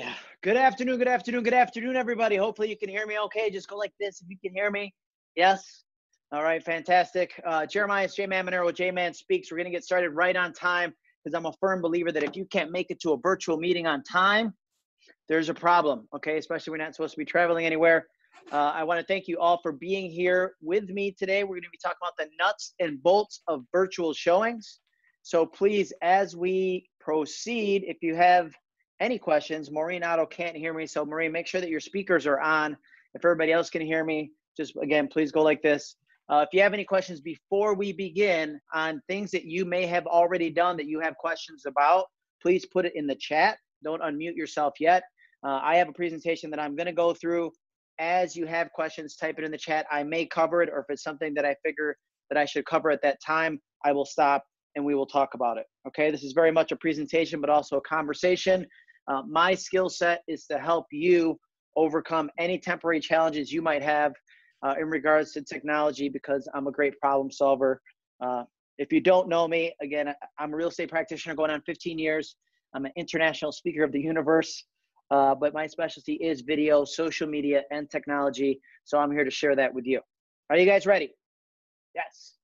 Okay, good afternoon, everybody. Hopefully you can hear me okay. Just go like this if you can hear me. Yes? All right, fantastic. Jeremias J-Man Maneiro with J-Man Speaks. We're going to get started right on time because I'm a firm believer that if you can't make it to a virtual meeting on time, there's a problem, okay? Especially when you're not supposed to be traveling anywhere. I want to thank you all for being here with me today. We're going to be talking about the nuts and bolts of virtual showings. So please, as we proceed, if you have any questions, Maureen Otto can't hear me. So Maureen, make sure that your speakers are on. If everybody else can hear me, just again, please go like this. If you have any questions before we begin on things that you may have already done that you have questions about, please put it in the chat. Don't unmute yourself yet. I have a presentation that I'm going to go through. As you have questions, type it in the chat. I may cover it, or if it's something that I figure that I should cover at that time, I will stop and we will talk about it. Okay, this is very much a presentation, but also a conversation. My skill set is to help you overcome any temporary challenges you might have in regards to technology, because I'm a great problem solver. If you don't know me, again, I'm a real estate practitioner going on 15 years. I'm an international speaker of the universe, but my specialty is video, social media, and technology. So I'm here to share that with you. Are you guys ready? Yes.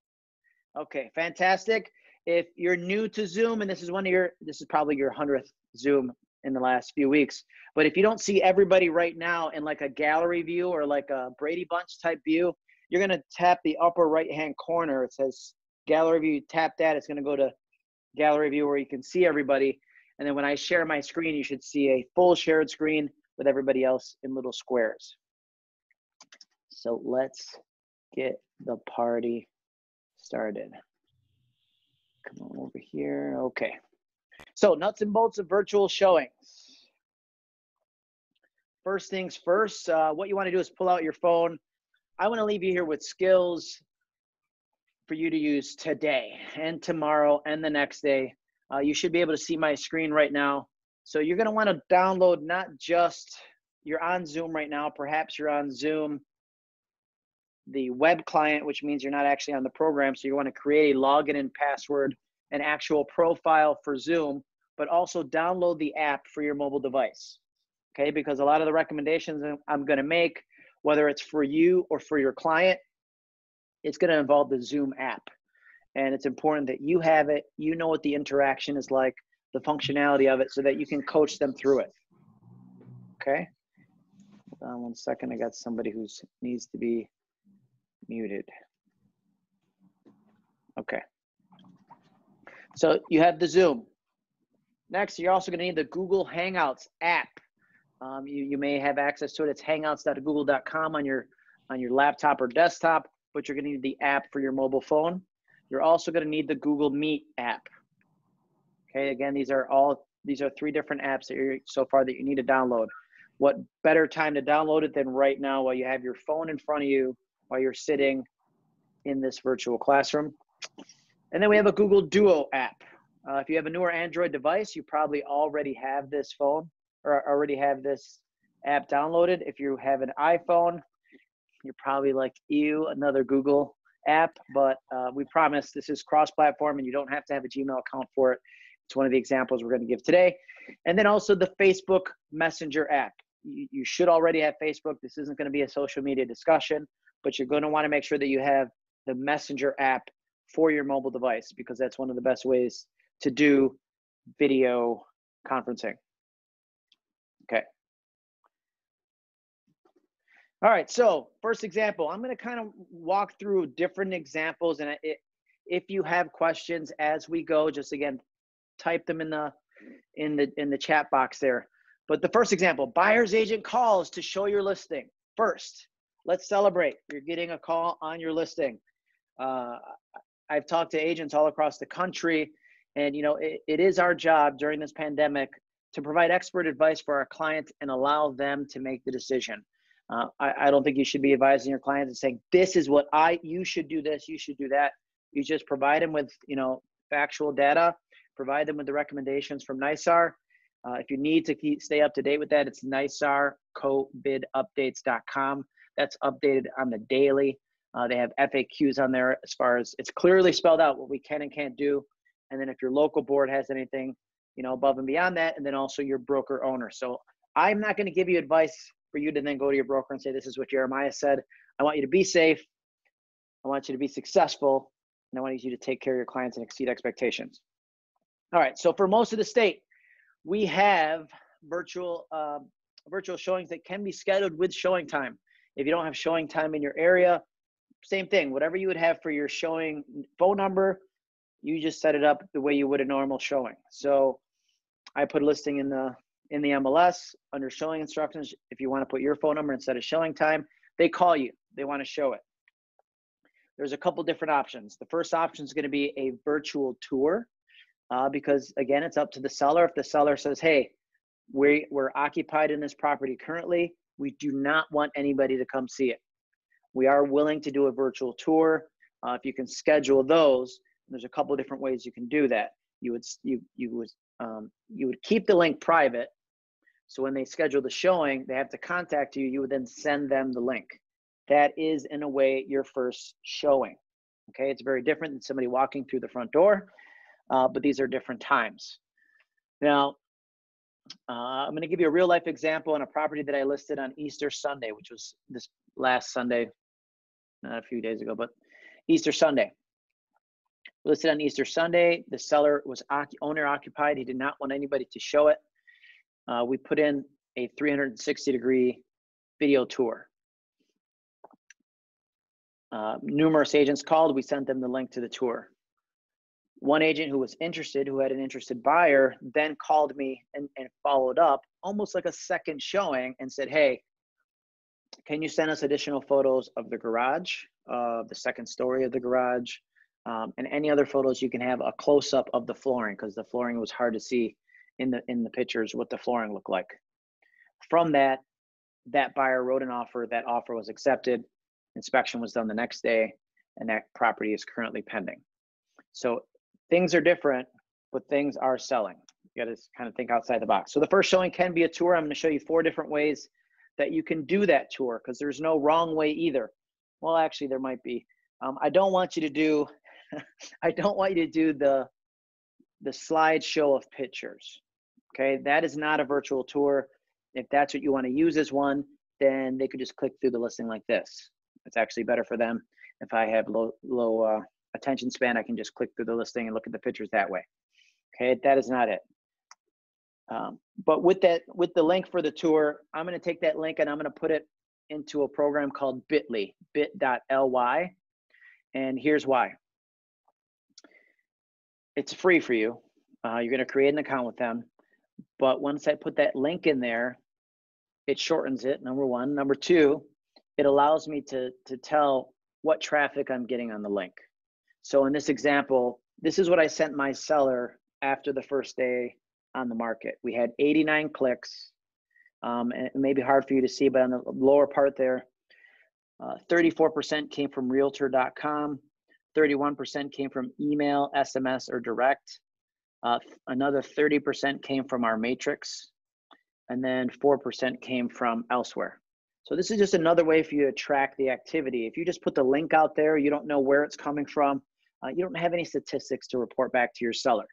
Okay, fantastic. If you're new to Zoom, and this is probably your 100th Zoom in the last few weeks. But if you don't see everybody right now in like a gallery view or like a Brady Bunch type view, you're gonna tap the upper right-hand corner. It says gallery view, tap that. It's gonna go to gallery view where you can see everybody. And then when I share my screen, you should see a full shared screen with everybody else in little squares. So let's get the party started. Come on over here, okay. So nuts and bolts of virtual showings. First things first, what you want to do is pull out your phone. I want to leave you here with skills for you to use today and tomorrow and the next day. You should be able to see my screen right now. So you're going to want to download not just, you're on Zoom right now, perhaps you're on Zoom, the web client, which means you're not actually on the program. So you want to create a login and password, an actual profile for Zoom, but also download the app for your mobile device, okay? Because a lot of the recommendations I'm gonna make, whether it's for you or for your client, it's gonna involve the Zoom app. And it's important that you have it, you know what the interaction is like, the functionality of it, so that you can coach them through it, okay? Hold on one second, I got somebody who needs to be muted. Okay. So you have the Zoom. Next, you're also going to need the Google Hangouts app. You may have access to it. It's hangouts.google.com on your laptop or desktop, but you're going to need the app for your mobile phone. You're also going to need the Google Meet app. Okay, again, these are three different apps that you're so far that you need to download. What better time to download it than right now while you have your phone in front of you while you're sitting in this virtual classroom? And then we have a Google Duo app. If you have a newer Android device, you probably already have this phone or already have this app downloaded. If you have an iPhone, you're probably like, ew, another Google app. But we promise this is cross-platform and you don't have to have a Gmail account for it. It's one of the examples we're going to give today. And then also the Facebook Messenger app. You should already have Facebook. This isn't going to be a social media discussion, but you're going to want to make sure that you have the Messenger app for your mobile device, because that's one of the best ways to do video conferencing. Okay. All right, so first example, I'm gonna kind of walk through different examples, and if you have questions as we go, just again, type them in the chat box there. But the first example, buyer's agent calls to show your listing. First, let's celebrate. You're getting a call on your listing. I've talked to agents all across the country, and you know it is our job during this pandemic to provide expert advice for our clients and allow them to make the decision. I don't think you should be advising your clients and saying, this is what you should do this, you should do that. You just provide them with, you know, factual data, provide them with the recommendations from NYSAR. If you need to stay up to date with that, it's NYSARCOVIdupdates.com. That's updated on the daily. They have FAQs on there as far as it's clearly spelled out what we can and can't do. And then if your local board has anything, you know, above and beyond that, and then also your broker owner. So I'm not going to give you advice for you to then go to your broker and say, this is what Jeremias said. I want you to be safe. I want you to be successful. And I want you to take care of your clients and exceed expectations. All right. So for most of the state, we have virtual showings that can be scheduled with showing time. If you don't have showing time in your area, same thing. Whatever you would have for your showing phone number, you just set it up the way you would a normal showing. So I put a listing in the MLS under showing instructions. If you want to put your phone number instead of showing time, they call you. They want to show it. There's a couple different options. The first option is going to be a virtual tour because, again, it's up to the seller. If the seller says, hey, we're occupied in this property currently, we do not want anybody to come see it, we are willing to do a virtual tour. If you can schedule those, there's a couple of different ways you can do that. You would keep the link private. So when they schedule the showing, they have to contact you. You would then send them the link. That is, in a way, your first showing. Okay, it's very different than somebody walking through the front door, but these are different times. Now, I'm going to give you a real life example on a property that I listed on Easter Sunday, which was this last Sunday, not a few days ago, but Easter Sunday. Listed on Easter Sunday, the seller was owner occupied. He did not want anybody to show it. We put in a 360-degree video tour. Numerous agents called. We sent them the link to the tour. One agent who was interested, who had an interested buyer, then called me and followed up almost like a second showing and said, hey, can you send us additional photos of the garage, of the second story of the garage, and any other photos you can have, a close-up of the flooring, because the flooring was hard to see in the pictures what the flooring looked like. From that, that buyer wrote an offer. That offer was accepted. Inspection was done the next day, and that property is currently pending. So things are different, but things are selling. You got to kind of think outside the box. So the first showing can be a tour. I'm going to show you 4 different ways that you can do that tour, because there's no wrong way either. Well, actually, there might be. I don't want you to do the slideshow of pictures. Okay, that is not a virtual tour. If that's what you want to use as one, then they could just click through the listing like this. It's actually better for them. If I have low attention span, I can just click through the listing and look at the pictures that way. Okay, that is not it. But with the link for the tour, I'm going to take that link and I'm going to put it into a program called Bitly, bit.ly, and here's why. It's free for you. You're going to create an account with them, but once I put that link in there, it shortens it, number one. Number two, it allows me to tell what traffic I'm getting on the link. So in this example, this is what I sent my seller after the first day on the market. We had 89 clicks, and it may be hard for you to see, but on the lower part there, 34% came from realtor.com, 31% came from email, SMS, or direct. Another 30% came from our matrix, and then 4% came from elsewhere. So this is just another way for you to track the activity. If you just put the link out there, you don't know where it's coming from. You don't have any statistics to report back to your seller.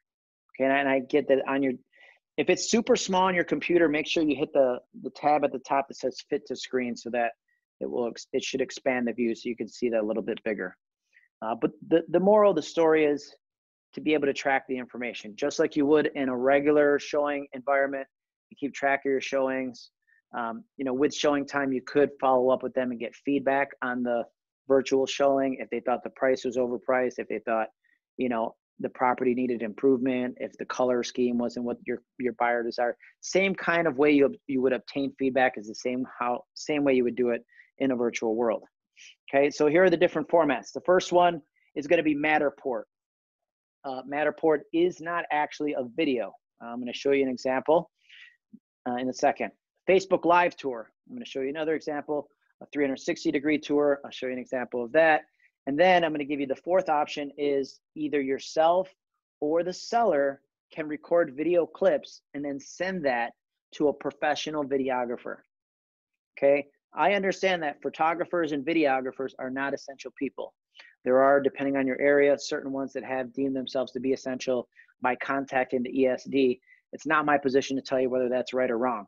Okay, and I get that on your, if it's super small on your computer, make sure you hit the tab at the top that says fit to screen, so that it should expand the view so you can see that a little bit bigger. But the moral of the story is to be able to track the information, just like you would in a regular showing environment. You keep track of your showings. You know, with showing time, you could follow up with them and get feedback on the virtual showing. If they thought the price was overpriced, if they thought, you know, the property needed improvement, if the color scheme wasn't what your buyer desired, same kind of way you would obtain feedback is the same way you would do it in a virtual world. Okay, so here are the different formats. The first one is going to be Matterport. Matterport is not actually a video. I'm going to show you an example in a second. Facebook Live Tour. I'm going to show you another example, a 360-degree tour. I'll show you an example of that. And then I'm going to give you the fourth option is either yourself or the seller can record video clips and then send that to a professional videographer. Okay. I understand that photographers and videographers are not essential people. There are, depending on your area, certain ones that have deemed themselves to be essential by contacting the ESD. It's not my position to tell you whether that's right or wrong.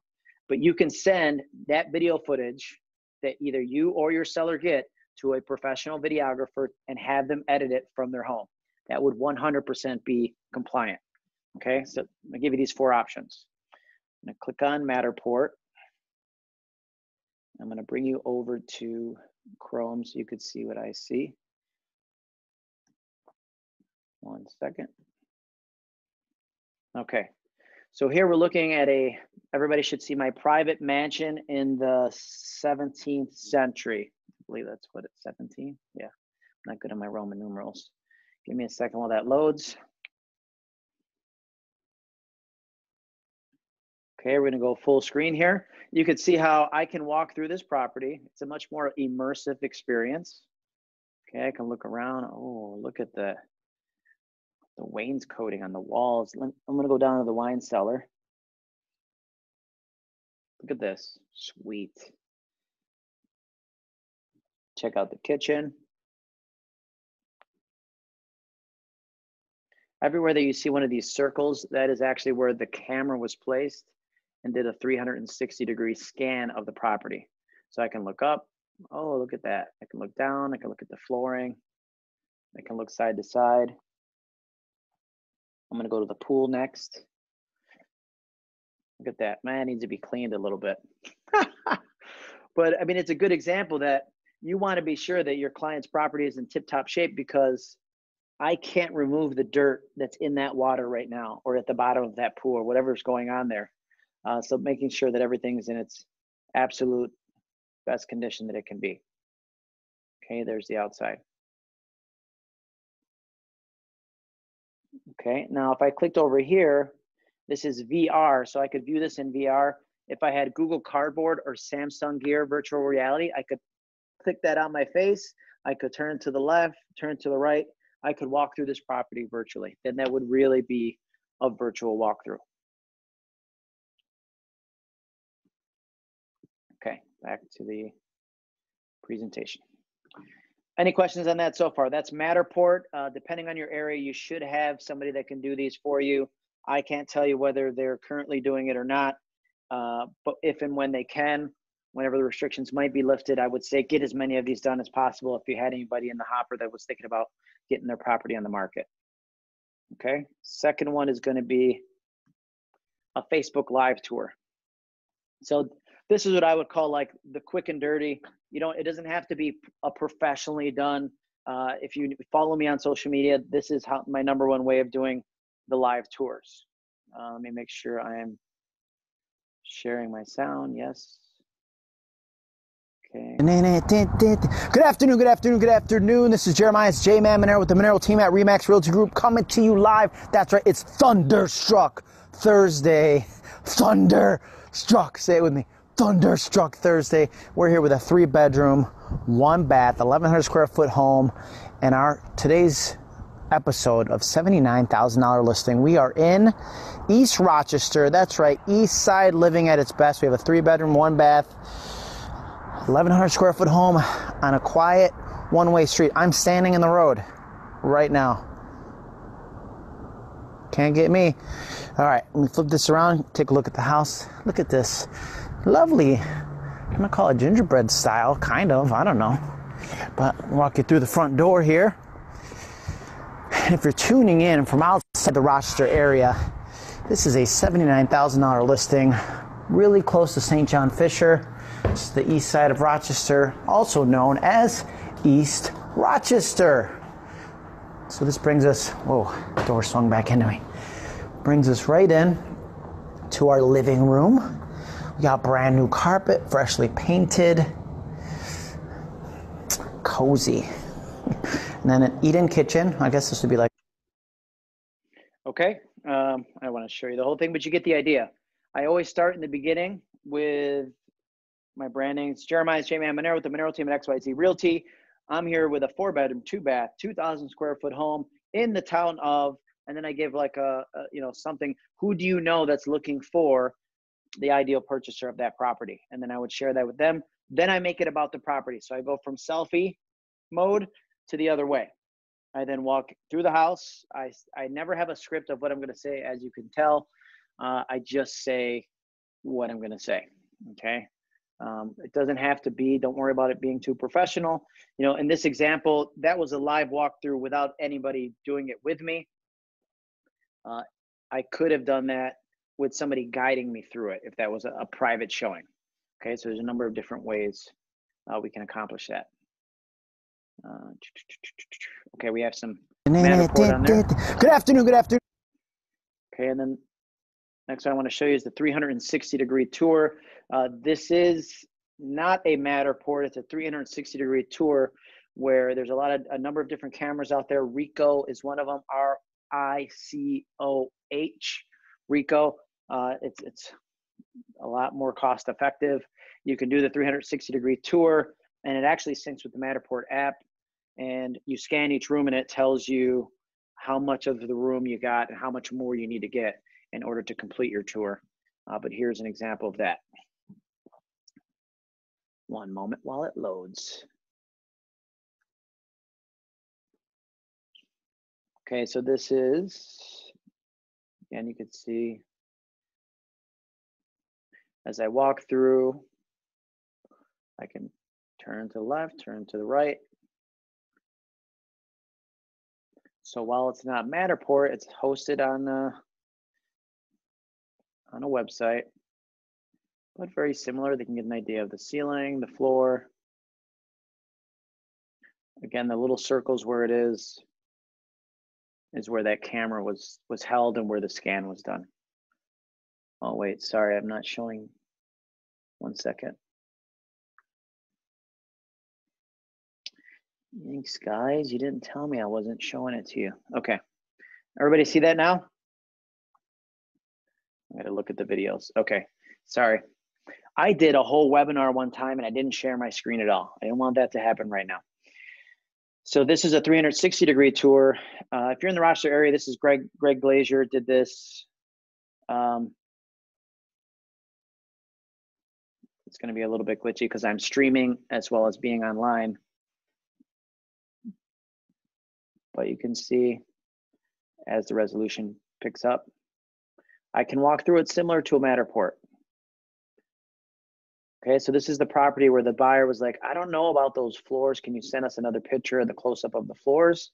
But you can send that video footage that either you or your seller get to a professional videographer and have them edit it from their home. That would 100% be compliant. Okay, so I'll give you these four options. I'm gonna click on Matterport. I'm gonna bring you over to Chrome so you could see what I see. One second. Okay, so here we're looking at a, everybody should see my private mansion in the 17th century. I believe that's what it's 17. Yeah, I'm not good at my Roman numerals. Give me a second while that loads. Okay, we're gonna go full screen here. You can see how I can walk through this property. It's a much more immersive experience. Okay, I can look around. Oh, look at the wainscoting on the walls. I'm gonna go down to the wine cellar. Look at this, sweet. Check out the kitchen. Everywhere that you see one of these circles, that is actually where the camera was placed and did a 360-degree scan of the property. So I can look up, oh, look at that. I can look down, I can look at the flooring. I can look side to side. I'm gonna go to the pool next. Look at that, man, it needs to be cleaned a little bit. But I mean, it's a good example that you wanna be sure that your client's property is in tip-top shape, because I can't remove the dirt that's in that water right now, or at the bottom of that pool, or whatever's going on there. So making sure that everything's in its absolute best condition that it can be. Okay, there's the outside. Okay, now if I clicked over here, this is VR, so I could view this in VR. If I had Google Cardboard or Samsung Gear virtual reality, I could click that on my face. I could turn to the left, turn to the right. I could walk through this property virtually. Then that would really be a virtual walkthrough. Okay, back to the presentation. Any questions on that so far? That's Matterport. Depending on your area, you should have somebody that can do these for you. I can't tell you whether they're currently doing it or not, but if and when they can, whenever the restrictions might be lifted, I would say get as many of these done as possible if you had anybody in the hopper that was thinking about getting their property on the market. Okay, second one is going to be a Facebook Live tour. So this is what I would call like the quick and dirty. You know, it doesn't have to be a professionally done. If you follow me on social media, this is how my #1 way of doing the live tours. Let me make sure I am sharing my sound. Yes. Okay. Good afternoon. This is Jeremias J-Man Maneiro with the Maneiro team at REMAX Realty Group coming to you live. That's right, it's Thunderstruck Thursday. Thunderstruck, say it with me. Thunderstruck Thursday. We're here with a 3-bedroom, 1-bath, 1,100 square foot home, and our today's episode of $79,000 listing. We are in East Rochester. That's right, East Side living at its best. We have a 3-bedroom, 1-bath, 1,100 square foot home on a quiet one-way street. I'm standing in the road right now. Can't get me. All right, let me flip this around, take a look at the house. Look at this lovely, I'm gonna call it gingerbread style, kind of, I don't know. But walk you through the front door here. And if you're tuning in from outside the Rochester area, this is a $79,000 listing, really close to St. John Fisher. It's the east side of Rochester, also known as East Rochester. So this brings us, whoa, door swung back into me. Brings us right in to our living room. We got brand new carpet, freshly painted. Cozy. And then an eat-in kitchen. I guess this would be like. Okay, I don't want to show you the whole thing, but you get the idea. I always start in the beginning with my brand name. It's Jeremias J-Man Maneiro with the Maneiro team at XYZ Realty. I'm here with a 4-bedroom, 2-bath, 2,000 square foot home in the town of, and then I give like a you know, something, who do you know that's looking for the ideal purchaser of that property? And then I would share that with them. Then I make it about the property. So I go from selfie mode to the other way. I then walk through the house. I never have a script of what I'm gonna say, as you can tell. I just say what I'm gonna say. okay? It doesn't have to be, don't worry about it being too professional. You know, in this example, that was a live walkthrough without anybody doing it with me. I could have done that with somebody guiding me through it if that was a private showing. Okay, so there's a number of different ways we can accomplish that. Okay, we have some Matterport on there. Good afternoon, good afternoon. Okay, and then next I want to show you is the 360-degree tour. This is not a Matterport, it's a 360-degree tour where there's a number of different cameras out there. Ricoh is one of them, R-I-C-O-H, Ricoh. It's a lot more cost effective. You can do the 360-degree tour, and it actually syncs with the Matterport app, and you scan each room and it tells you how much of the room you got and how much more you need to get in order to complete your tour. But here's an example of that. One moment while it loads. Okay, so this is, and you can see as I walk through, I can turn to the left, turn to the right. So while it's not Matterport, it's hosted on a website, but very similar. They can get an idea of the ceiling, the floor. Again, the little circles where it is where that camera was held and where the scan was done. Oh, wait, sorry, I'm not showing. 1 second. Thanks, guys. You didn't tell me I wasn't showing it to you. Okay. Everybody see that now? I gotta look at the videos. Okay, sorry. I did a whole webinar one time and I didn't share my screen at all. I didn't want that to happen right now. So this is a 360-degree tour. If you're in the Rochester area, this is Greg Glazier did this. It's gonna be a little bit glitchy because I'm streaming as well as being online. But you can see as the resolution picks up, I can walk through it similar to a Matterport. Okay, so this is the property where the buyer was like, I don't know about those floors. Can you send us another picture of the close-up of the floors?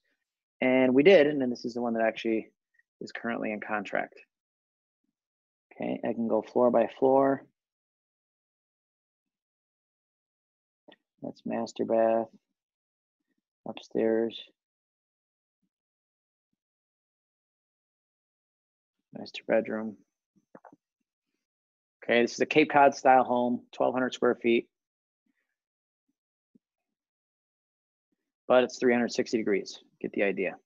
And we did, and then this is the one that actually is currently in contract. Okay, I can go floor by floor. That's master bath, upstairs. Master bedroom. Okay, this is a Cape Cod style home, 1,200 square feet. But it's 360 degrees, get the idea.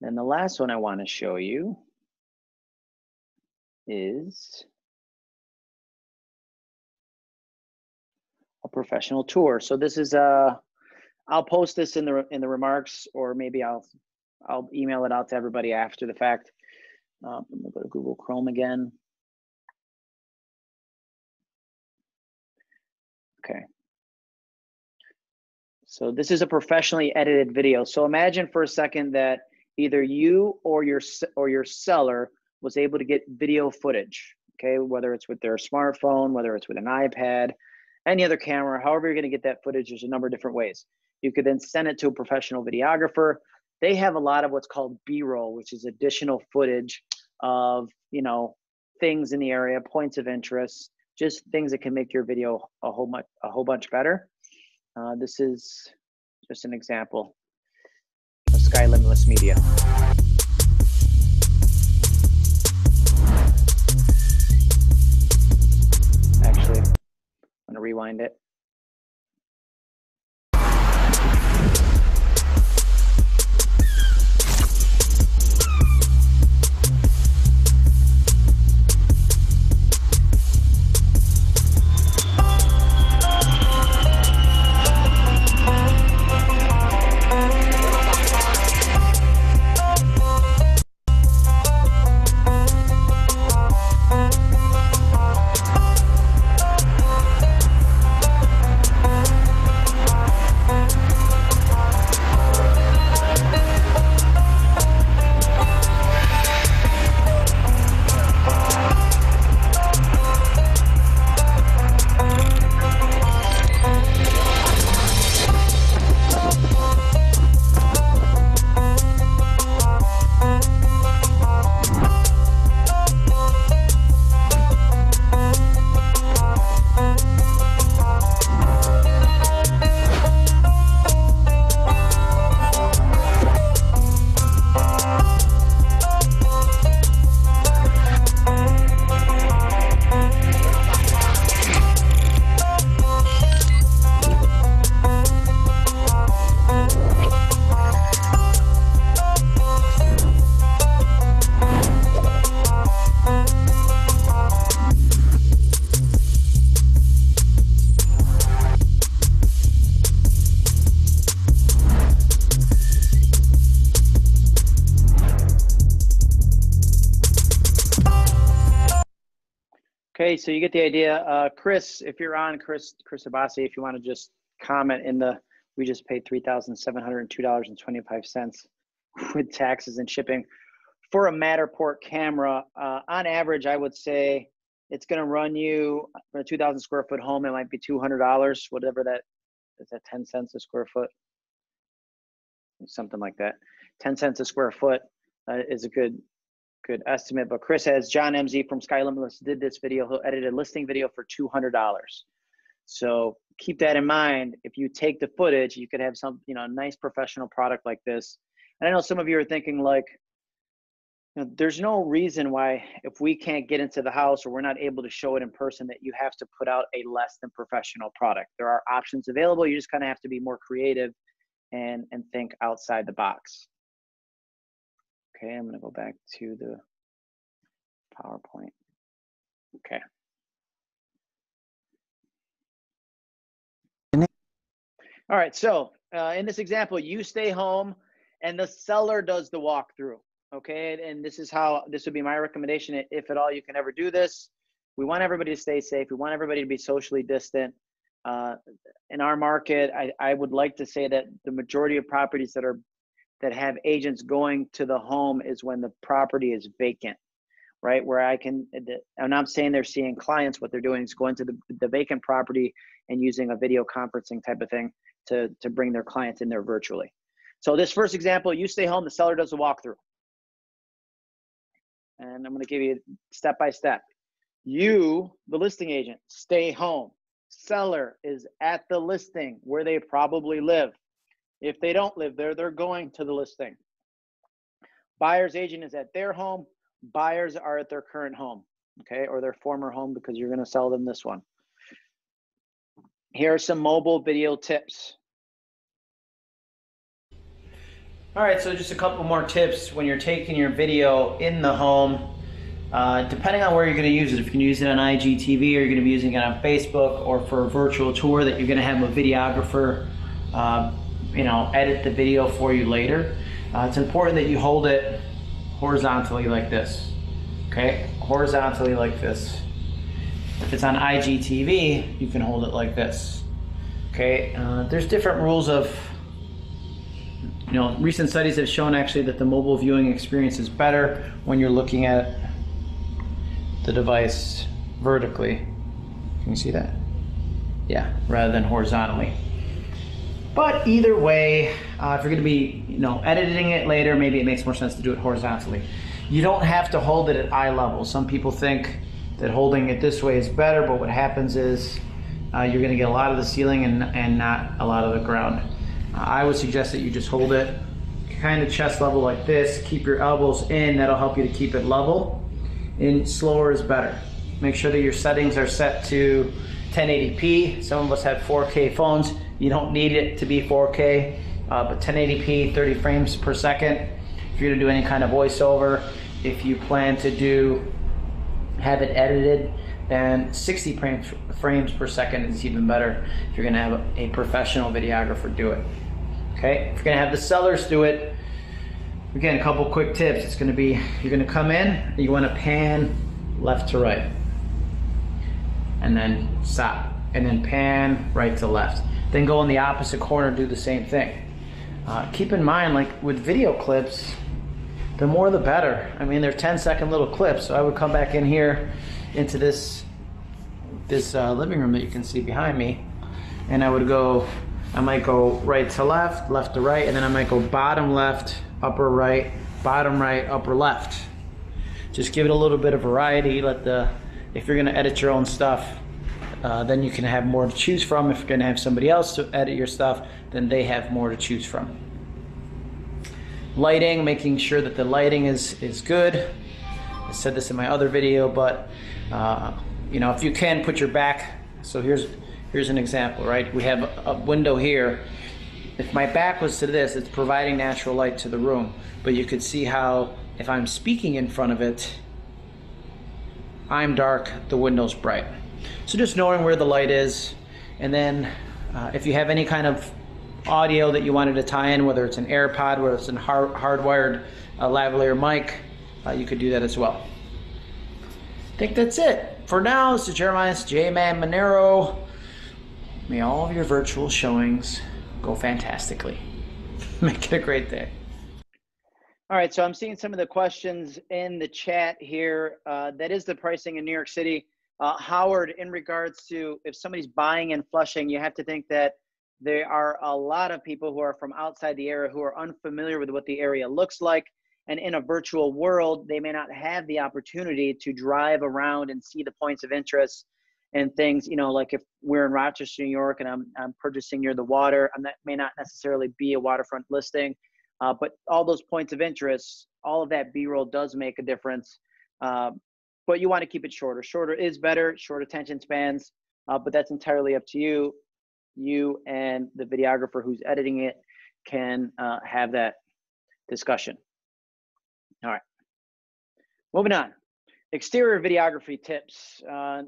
Then the last one I want to show you is a professional tour. So this is I'll post this in the remarks, or maybe I'll email it out to everybody after the fact. I'm gonna go to Google Chrome again. Okay. So this is a professionally edited video. So imagine for a second that either you or your seller was able to get video footage, okay? Whether it's with their smartphone, whether it's with an iPad, any other camera, however you're gonna get that footage, there's a number of different ways. You could then send it to a professional videographer. They have a lot of what's called B-roll, which is additional footage of, you know, things in the area, points of interest, just things that can make your video a whole bunch better. This is just an example of Sky Limitless Media. Actually, I'm gonna rewind it. Okay, so you get the idea. Chris, if you're on, Chris Abbasi, if you want to just comment in the, we just paid $3,702.25 with taxes and shipping for a Matterport camera. On average, I would say it's going to run you for a 2,000 square foot home. It might be $200, whatever that is. That 10 cents a square foot, something like that. 10 cents a square foot is a good estimate. But Chris has, John MZ from Sky Limitless did this video. He'll edit a listing video for $200. So keep that in mind. If you take the footage, you could have some, you know, a nice professional product like this. And I know some of you are thinking, like, you know, there's no reason why, if we can't get into the house or we're not able to show it in person, that you have to put out a less than professional product. There are options available. You just kind of have to be more creative and think outside the box. Okay, I'm going to go back to the PowerPoint. Okay. All right, so in this example, you stay home and the seller does the walkthrough. Okay, and this is how, this would be my recommendation, if at all you can ever do this. We want everybody to stay safe. We want everybody to be socially distant. In our market, I would like to say that the majority of properties that are, that have agents going to the home is when the property is vacant, right? Where I can, I'm not saying they're seeing clients, what they're doing is going to the vacant property and using a video conferencing type of thing to bring their clients in there virtually. So this first example, you stay home, the seller does a walkthrough. And I'm gonna give you step by step. You, the listing agent, stay home. Seller is at the listing where they probably live. If they don't live there, they're going to the listing. Buyer's agent is at their home. Buyers are at their current home, okay, or their former home, because you're gonna sell them this one. Here are some mobile video tips. All right, so just a couple more tips when you're taking your video in the home. Depending on where you're gonna use it, if you're gonna use it on IGTV or you're gonna be using it on Facebook or for a virtual tour that you're gonna have a videographer you know, edit the video for you later. It's important that you hold it horizontally like this, okay? Horizontally like this. If it's on IGTV, you can hold it like this, okay? There's different rules of, you know, recent studies have shown actually that the mobile viewing experience is better when you're looking at the device vertically. Can you see that? Yeah, rather than horizontally. But either way, if you're gonna be, you know, editing it later, maybe it makes more sense to do it horizontally. You don't have to hold it at eye level. Some people think that holding it this way is better, but what happens is you're gonna get a lot of the ceiling and not a lot of the ground. I would suggest that you just hold it kind of chest level like this, keep your elbows in, that'll help you to keep it level, and slower is better. Make sure that your settings are set to 1080p. Some of us have 4K phones. You don't need it to be 4K, but 1080p, 30 frames per second. If you're gonna do any kind of voiceover, if you plan to have it edited, then 60 frames per second is even better if you're gonna have a professional videographer do it. Okay, if you're gonna have the sellers do it, again, a couple quick tips. It's gonna be, you're gonna come in, and you wanna pan left to right, and then stop, and then pan right to left. Then go in the opposite corner, do the same thing. Keep in mind, like with video clips, the more the better. I mean, they're 10-second little clips, so I would come back in here into this living room that you can see behind me, and I would go, I might go right to left, left to right, and then I might go bottom left, upper right, bottom right, upper left. Just give it a little bit of variety. If you're gonna edit your own stuff, then you can have more to choose from. If you're going to have somebody else to edit your stuff, then they have more to choose from. Lighting, making sure that the lighting is good. I said this in my other video, but you know, if you can put your back, so here's an example, right? We have a window here. If my back was to this, it's providing natural light to the room, but you could see how if I'm speaking in front of it, I'm dark, the window's bright. So just knowing where the light is, and then if you have any kind of audio that you wanted to tie in, whether it's an AirPod, whether it's a hardwired lavalier mic, you could do that as well. I think that's it. For now, this is Jeremias J-Man Maneiro. May all of your virtual showings go fantastically. Make it a great day. All right, so I'm seeing some of the questions in the chat here. That is the pricing in New York City. Howard, in regards to if somebody's buying in Flushing, you have to think that there are a lot of people who are from outside the area who are unfamiliar with what the area looks like. And in a virtual world, they may not have the opportunity to drive around and see the points of interest and things, you know, like if we're in Rochester, New York, and I'm purchasing near the water, that may not necessarily be a waterfront listing, but all those points of interest, all of that B-roll does make a difference. But you want to keep it shorter. Shorter is better, short attention spans, but that's entirely up to you. You and the videographer who's editing it can have that discussion. All right, moving on. Exterior videography tips.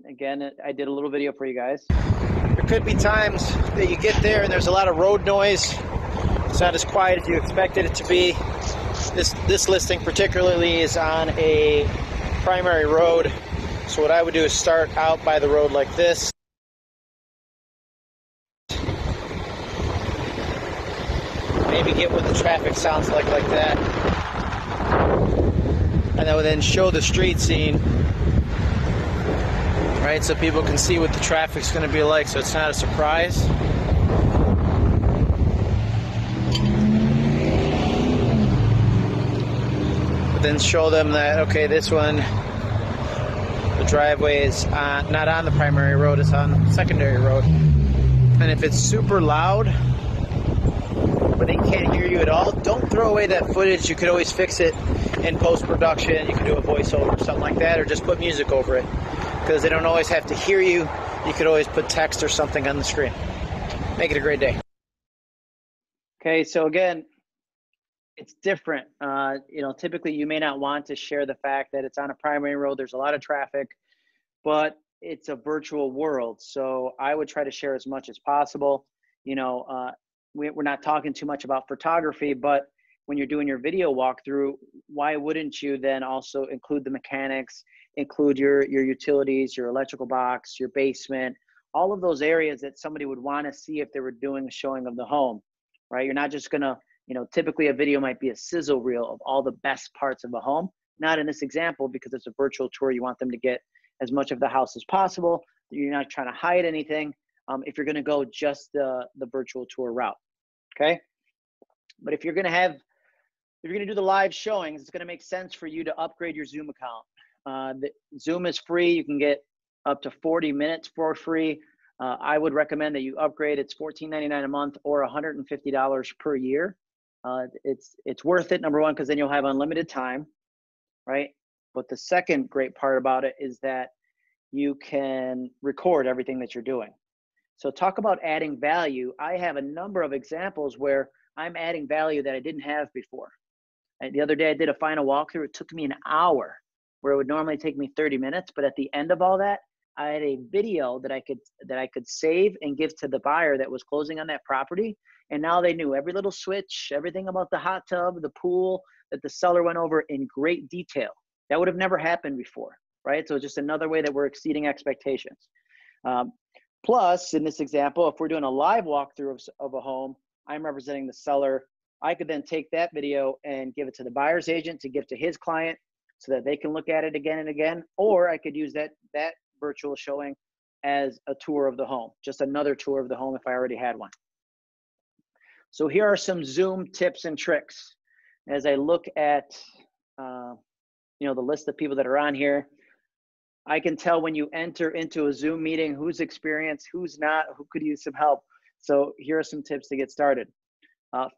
Again, I did a little video for you guys. There could be times that you get there and there's a lot of road noise. It's not as quiet as you expected it to be. This listing particularly is on a primary road. So what I would do is start out by the road like this. Maybe get what the traffic sounds like that. And that would then show the street scene, right? So people can see what the traffic's going to be like, so it's not a surprise. But then show them that, okay, this one, the driveway is not on the primary road, it's on the secondary road. And if it's super loud, but they can't hear you at all, don't throw away that footage. You could always fix it in post-production. You could do a voiceover, something like that, or just put music over it, because they don't always have to hear you. You could always put text or something on the screen. Make it a great day. Okay, so again, it's different. You know, typically you may not want to share the fact that it's on a primary road, there's a lot of traffic, but it's a virtual world. So I would try to share as much as possible. You know, we're not talking too much about photography, but when you're doing your video walkthrough, why wouldn't you then also include the mechanics, include your utilities, your electrical box, your basement, all of those areas that somebody would want to see if they were doing a showing of the home, right? You're not just going to, you know, typically a video might be a sizzle reel of all the best parts of a home. Not in this example, because it's a virtual tour. You want them to get as much of the house as possible. You're not trying to hide anything. If you're going to go just the virtual tour route, okay? But if you're going to have, if you're going to do the live showings, it's going to make sense for you to upgrade your Zoom account. Zoom is free. You can get up to 40 minutes for free. I would recommend that you upgrade. It's $14.99 a month or $150 per year. It's worth it, number one, because then you'll have unlimited time, right? But the second great part about it is that you can record everything that you're doing. So talk about adding value. I have a number of examples where I'm adding value that I didn't have before. And the other day I did a final walkthrough. It took me an hour where it would normally take me 30 minutes. But at the end of all that, I had a video that I could save and give to the buyer that was closing on that property. And now they knew every little switch, everything about the hot tub, the pool that the seller went over in great detail. That would have never happened before, right? So it's just another way that we're exceeding expectations. Plus, in this example, if we're doing a live walkthrough of a home, I'm representing the seller. I could then take that video and give it to the buyer's agent to give to his client so that they can look at it again and again, or I could use that virtual showing as a tour of the home, just another tour of the home if I already had one. So here are some Zoom tips and tricks. As I look at you know, the list of people that are on here, I can tell when you enter into a Zoom meeting who's experienced, who's not, who could use some help. So here are some tips to get started.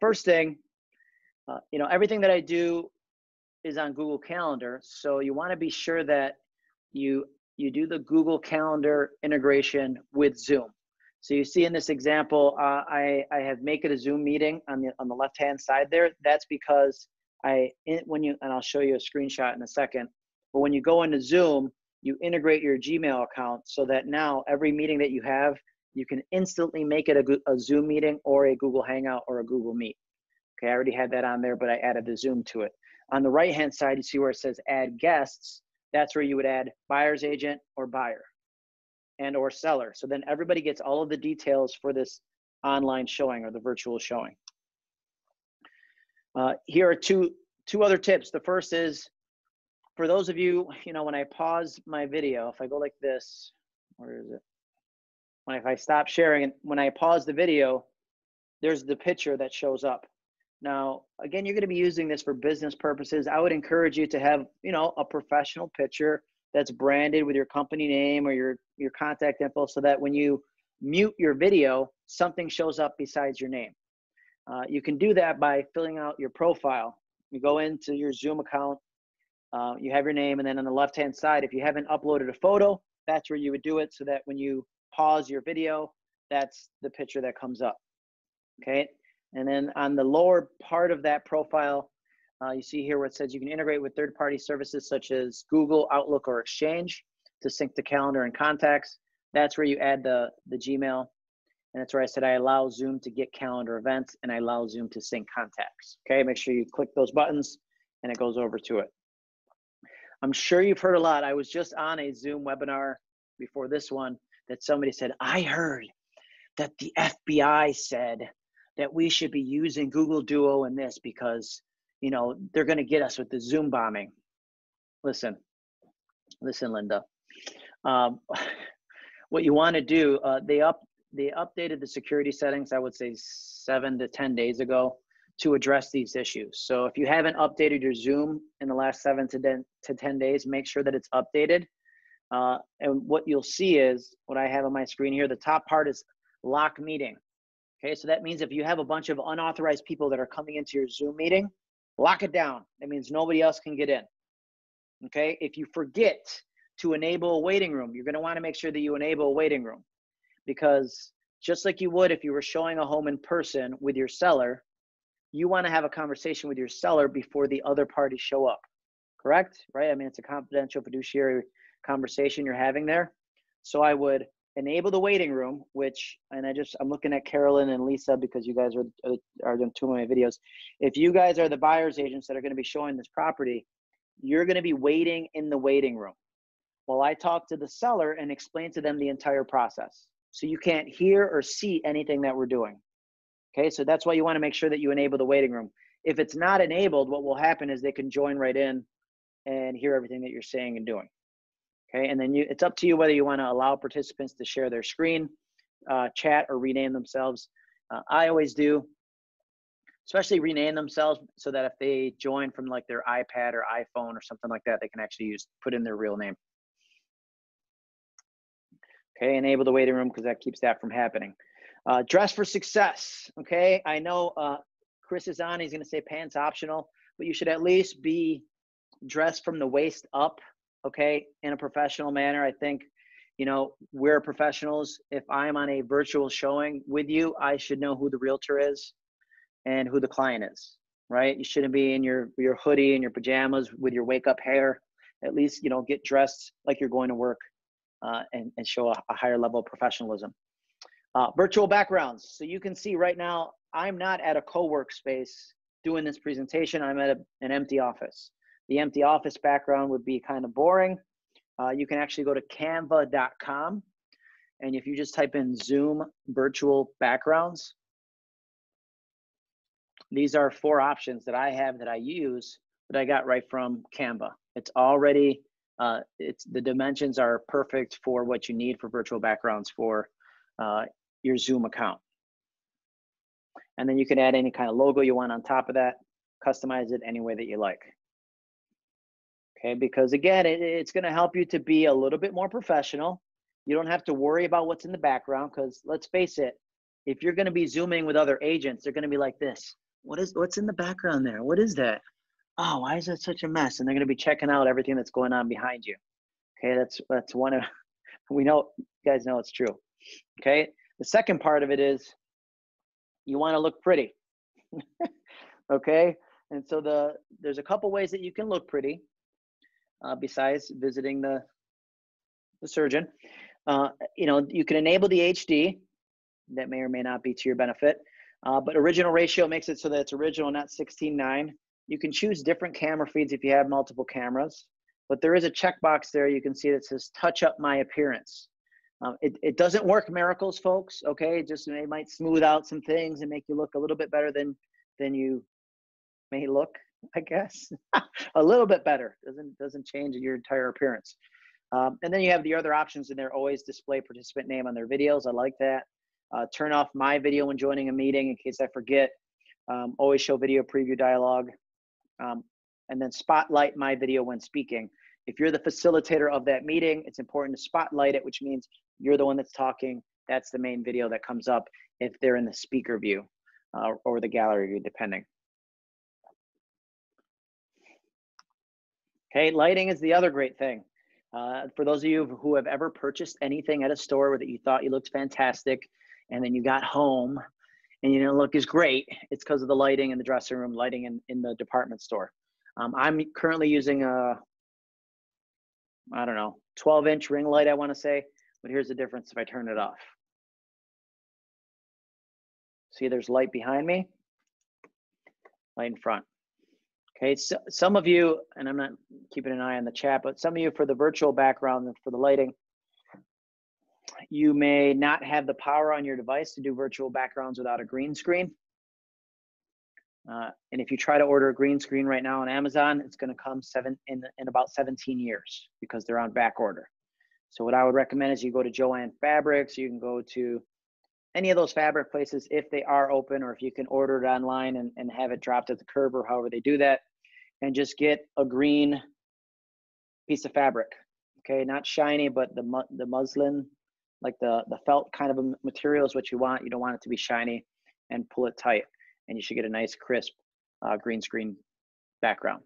First thing, you know, everything that I do is on Google Calendar. So you want to be sure that you do the Google Calendar integration with Zoom. So you see in this example, I have make it a Zoom meeting on the left-hand side there. That's because when I'll show you a screenshot in a second, but when you go into Zoom, you integrate your Gmail account so that now every meeting that you have, you can instantly make it a Zoom meeting or a Google Hangout or a Google Meet. Okay, I already had that on there, but I added the Zoom to it. On the right-hand side, you see where it says add guests. that's where you would add buyer's agent or buyer and or seller. So then everybody gets all of the details for this online showing or the virtual showing. Here are two other tips. The first is for those of you, when I pause my video, if I go like this, where is it? If I stop sharing and when I pause the video, there's the picture that shows up. Now, again, you're going to be using this for business purposes. I would encourage you to have, a professional picture that's branded with your company name or your contact info so that when you mute your video, something shows up besides your name. You can do that by filling out your profile. You go into your Zoom account, you have your name, and then on the left-hand side, if you haven't uploaded a photo, that's where you would do it so that when you pause your video, that's the picture that comes up, okay? And then on the lower part of that profile, you see here where it says you can integrate with third-party services such as Google, Outlook, or Exchange to sync the calendar and contacts. That's where you add the Gmail. And that's where I said I allow Zoom to get calendar events and I allow Zoom to sync contacts. Okay, make sure you click those buttons and it goes over to it. I'm sure you've heard a lot. I was just on a Zoom webinar before this one that somebody said, I heard that the FBI said that we should be using Google Duo in this because, they're going to get us with the Zoom bombing. Listen, Linda. What you want to do, they updated the security settings, I would say 7 to 10 days ago to address these issues. So if you haven't updated your Zoom in the last 7 to 10 days, make sure that it's updated. And what you'll see is what I have on my screen here, the top part is lock meeting. Okay, so that means if you have a bunch of unauthorized people that are coming into your Zoom meeting, lock it down. That means nobody else can get in. Okay, if you forget to enable a waiting room, you're going to want to make sure that you enable a waiting room. Because just like you would if you were showing a home in person with your seller, you want to have a conversation with your seller before the other parties show up, correct? Right? I mean, it's a confidential fiduciary conversation you're having there. So I would enable the waiting room, which, and I'm looking at Carolyn and Lisa because you guys are doing two of my videos. If you guys are the buyer's agents that are going to be showing this property, you're going to be waiting in the waiting room while I talk to the seller and explain to them the entire process. So you can't hear or see anything that we're doing. Okay, so that's why you want to make sure that you enable the waiting room. If it's not enabled, what will happen is they can join right in and hear everything that you're saying and doing. Okay, and then it's up to you whether you want to allow participants to share their screen, chat, or rename themselves. I always do, especially rename themselves so that if they join from like their iPad or iPhone or something like that, they can actually put in their real name. Okay, enable the waiting room because that keeps that from happening. Dress for success, okay? I know Chris is on, he's gonna say pants optional, but you should at least be dressed from the waist up, okay, in a professional manner. I think, we're professionals. If I'm on a virtual showing with you, I should know who the realtor is and who the client is, right? You shouldn't be in your hoodie and your pajamas with your wake-up hair. At least, get dressed like you're going to work. And show a higher level of professionalism. Virtual backgrounds. So you can see right now, I'm not at a co-work space doing this presentation. I'm at an empty office. The empty office background would be kind of boring. You can actually go to Canva.com. And if you just type in Zoom virtual backgrounds, these are 4 options that I have that I use that I got right from Canva. It's already the dimensions are perfect for what you need for virtual backgrounds for your Zoom account. And then you can add any kind of logo you want on top of that, customize it any way that you like. Okay, because again, it's going to help you to be a little bit more professional. You don't have to worry about what's in the background because let's face it, if you're going to be Zooming with other agents, they're going to be like this. What's in the background there? What is that? Oh, why is that such a mess? And they're going to be checking out everything that's going on behind you. Okay, that's one of, we know, you guys know it's true. Okay, the second part of it is you want to look pretty. Okay, and so there's a couple ways that you can look pretty besides visiting the surgeon. You can enable the HD. That may or may not be to your benefit. But original ratio makes it so that it's original, not 16:9. You can choose different camera feeds if you have multiple cameras. but there is a checkbox there you can see that says touch up my appearance. It doesn't work miracles, folks, okay? Just it might smooth out some things and make you look a little bit better than you may look, I guess. A little bit better, doesn't change your entire appearance. And then you have the other options in there, always display participant name on their videos, I like that. Turn off my video when joining a meeting in case I forget. Always show video preview dialogue. And then spotlight my video when speaking. If you're the facilitator of that meeting, it's important to spotlight it, which means you're the one that's talking. That's the main video that comes up if they're in the speaker view or the gallery view, depending. Okay, lighting is the other great thing. For those of you who have ever purchased anything at a store that you thought you looked fantastic, and then you got home and you didn't look as great, it's because of the lighting in the dressing room, lighting in the department store. I'm currently using a, I don't know, 12-inch ring light, I want to say, but here's the difference if I turn it off. See, there's light behind me, light in front. Okay, so some of you, and I'm not keeping an eye on the chat, but some of you for the virtual background and for the lighting, you may not have the power on your device to do virtual backgrounds without a green screen. And if you try to order a green screen right now on Amazon, it's going to come in about 17 years because they're on back order. So what I would recommend is you go to Jo-Ann Fabrics. You can go to any of those fabric places if they are open, or if you can order it online and have it dropped at the curb or however they do that, and just get a green piece of fabric. Okay, not shiny, but the muslin, like the felt kind of a material is what you want. You don't want it to be shiny, and pull it tight, and you should get a nice crisp green screen background.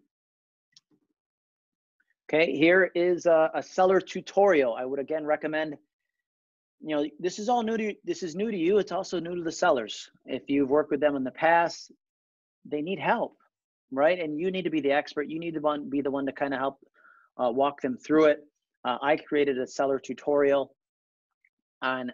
Okay, here is a seller tutorial. I would again recommend, you know, this is all new to you. This is new to you. It's also new to the sellers. If you've worked with them in the past, they need help, right? And you need to be the expert. You need to be the one to kind of help walk them through it. I created a seller tutorial on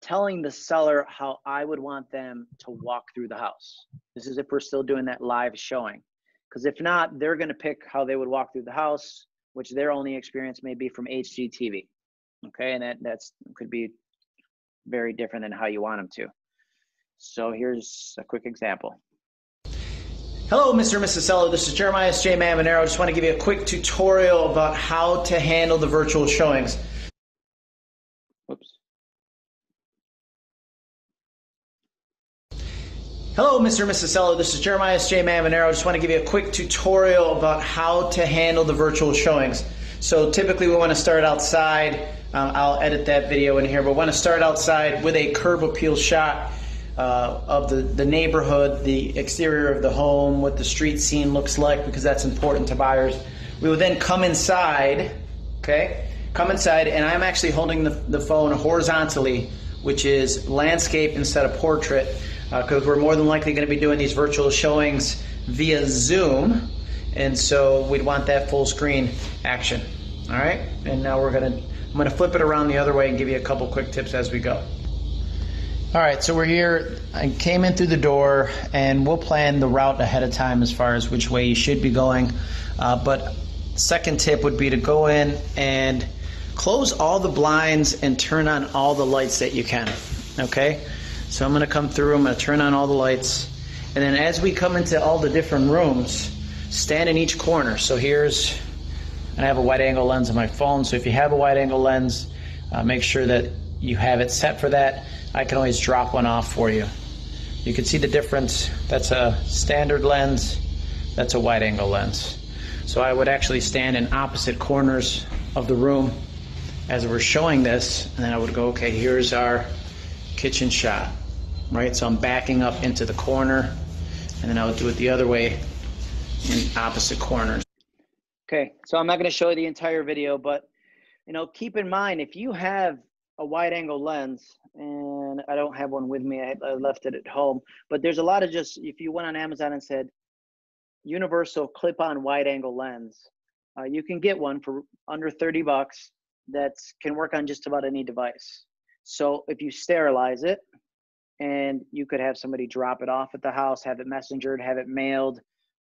telling the seller how I would want them to walk through the house. This is if we're still doing that live showing. Because if not, they're going to pick how they would walk through the house, which their only experience may be from HGTV. Okay, and that's could be very different than how you want them to. So here's a quick example. Hello, Mr. and Mrs. Seller. This is Jeremias J-Man Maneiro. I just want to give you a quick tutorial about how to handle the virtual showings. Whoops. Hello, Mr. and Mrs. Seller. This is Jeremias J-Man Maneiro. I just want to give you a quick tutorial about how to handle the virtual showings. So typically we want to start outside. I'll edit that video in here, but we want to start outside with a curb appeal shot of the neighborhood, the exterior of the home, what the street scene looks like, because that's important to buyers. We will then come inside, okay? Come inside, and I'm actually holding the phone horizontally, which is landscape instead of portrait, because we're more than likely going to be doing these virtual showings via Zoom. And so we'd want that full screen action. All right, and now I'm gonna flip it around the other way and give you a couple quick tips as we go. All right, so we're here. I came in through the door, and we'll plan the route ahead of time as far as which way you should be going. But second tip would be to go in and close all the blinds and turn on all the lights that you can, okay? So I'm gonna come through, I'm gonna turn on all the lights. And then as we come into all the different rooms, stand in each corner. So here's, I have a wide angle lens on my phone, so if you have a wide angle lens, make sure that you have it set for that. I can always drop one off for you. You can see the difference. That's a standard lens, that's a wide angle lens. So I would actually stand in opposite corners of the room as we're showing this, and then I would go, okay, here's our kitchen shot, right? So I'm backing up into the corner, and then I would do it the other way, in opposite corners. Okay, so I'm not going to show you the entire video, but you know, keep in mind if you have a wide angle lens, and I don't have one with me, I left it at home, but there's a lot of just, if you went on Amazon and said universal clip-on wide angle lens, you can get one for under 30 bucks that can work on just about any device. So if you sterilize it, and you could have somebody drop it off at the house, have it messengered, have it mailed,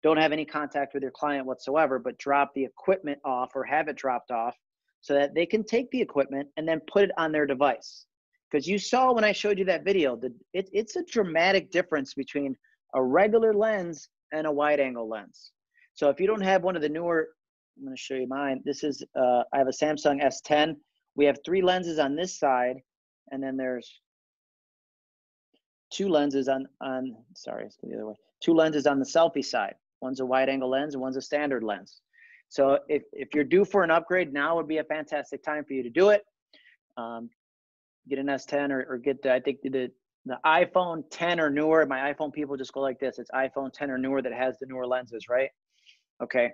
don't have any contact with your client whatsoever, but drop the equipment off or have it dropped off so that they can take the equipment and then put it on their device. Because you saw when I showed you that video, it's a dramatic difference between a regular lens and a wide angle lens. So if you don't have one of the newer, I'm gonna show you mine. This is, I have a Samsung S10. We have 3 lenses on this side, and then there's 2 lenses on sorry, it's the other way. 2 lenses on the selfie side. One's a wide angle lens and one's a standard lens. So if you're due for an upgrade, now would be a fantastic time for you to do it. Get an S10 or get the, I think the iPhone 10 or newer. My iPhone people just go like this. It's iPhone 10 or newer that has the newer lenses, right? Okay.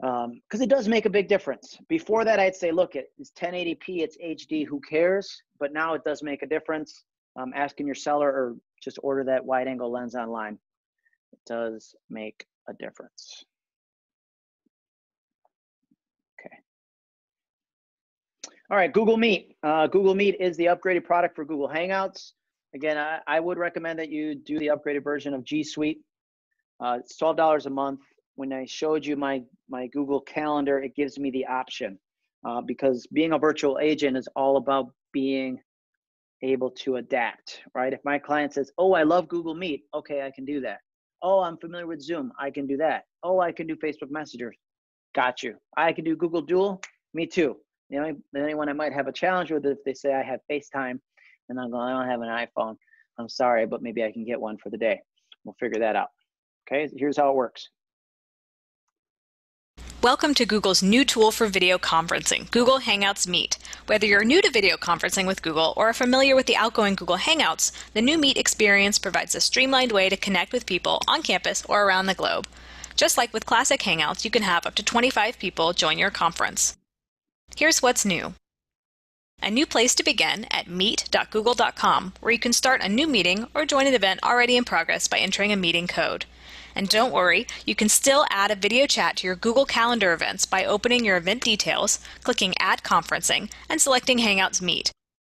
Because it does make a big difference. Before that, I'd say, look, it's 1080p, it's HD, who cares? But now it does make a difference. Asking your seller or just order that wide angle lens online. It does make a difference. Okay. All right, Google Meet. Google Meet is the upgraded product for Google Hangouts. Again, I would recommend that you do the upgraded version of G Suite. It's $12 a month. When I showed you my Google Calendar, it gives me the option because being a virtual agent is all about being able to adapt, right? If my client says, oh, I love Google Meet, okay, I can do that. Oh, I'm familiar with Zoom, I can do that. Oh, I can do Facebook Messenger, got you. I can do Google Duo, me too. The only one I might have a challenge with is if they say I have FaceTime and I'm going, I don't have an iPhone. I'm sorry, but maybe I can get one for the day. We'll figure that out. Okay, here's how it works. Welcome to Google's new tool for video conferencing, Google Hangouts Meet. Whether you're new to video conferencing with Google or are familiar with the outgoing Google Hangouts, the new Meet experience provides a streamlined way to connect with people on campus or around the globe. Just like with classic Hangouts, you can have up to 25 people join your conference. Here's what's new. A new place to begin at meet.google.com, where you can start a new meeting or join an event already in progress by entering a meeting code. And don't worry, you can still add a video chat to your Google Calendar events by opening your event details, clicking Add Conferencing, and selecting Hangouts Meet.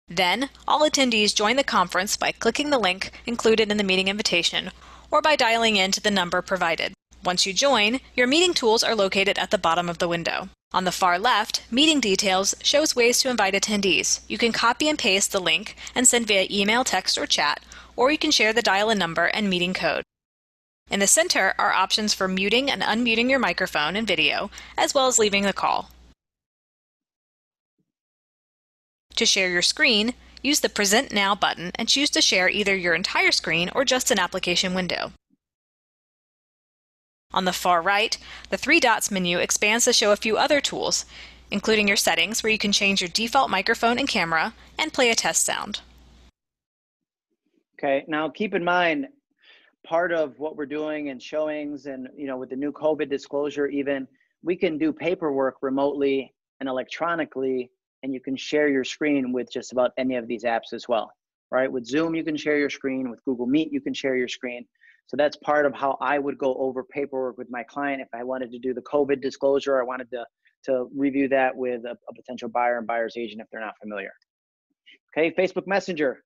Then, all attendees join the conference by clicking the link included in the meeting invitation or by dialing in to the number provided. Once you join, your meeting tools are located at the bottom of the window. On the far left, Meeting Details shows ways to invite attendees. You can copy and paste the link and send via email, text, or chat, or you can share the dial-in number and meeting code. In the center are options for muting and unmuting your microphone and video, as well as leaving the call. To share your screen, use the Present Now button and choose to share either your entire screen or just an application window. On the far right, the 3 dots menu expands to show a few other tools, including your settings where you can change your default microphone and camera and play a test sound. Okay, now keep in mind, part of what we're doing and showings and, with the new COVID disclosure even, we can do paperwork remotely and electronically, and you can share your screen with just about any of these apps as well, right? With Zoom, you can share your screen. With Google Meet, you can share your screen. So that's part of how I would go over paperwork with my client if I wanted to do the COVID disclosure, I wanted to review that with a potential buyer and buyer's agent if they're not familiar. Okay, Facebook Messenger.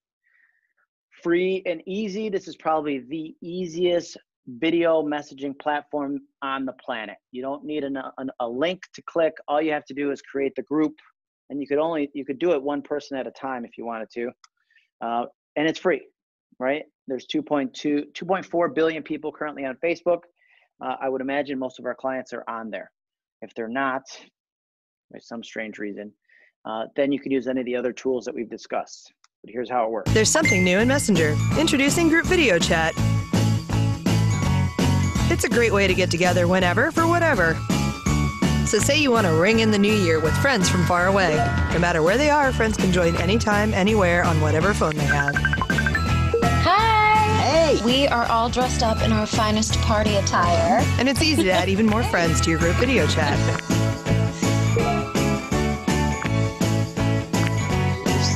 Free and easy. This is probably the easiest video messaging platform on the planet. You don't need a link to click. All you have to do is create the group, and you could do it one person at a time if you wanted to, and it's free, right? There's 2.4 billion people currently on Facebook. I would imagine most of our clients are on there. If they're not, for some strange reason, then you could use any of the other tools that we've discussed. But here's how it works. There's something new in Messenger. Introducing group video chat. It's a great way to get together whenever for whatever. So say you want to ring in the new year with friends from far away. No matter where they are, friends can join anytime, anywhere on whatever phone they have. Hi! Hey! We are all dressed up in our finest party attire. And it's easy to add even more friends to your group video chat.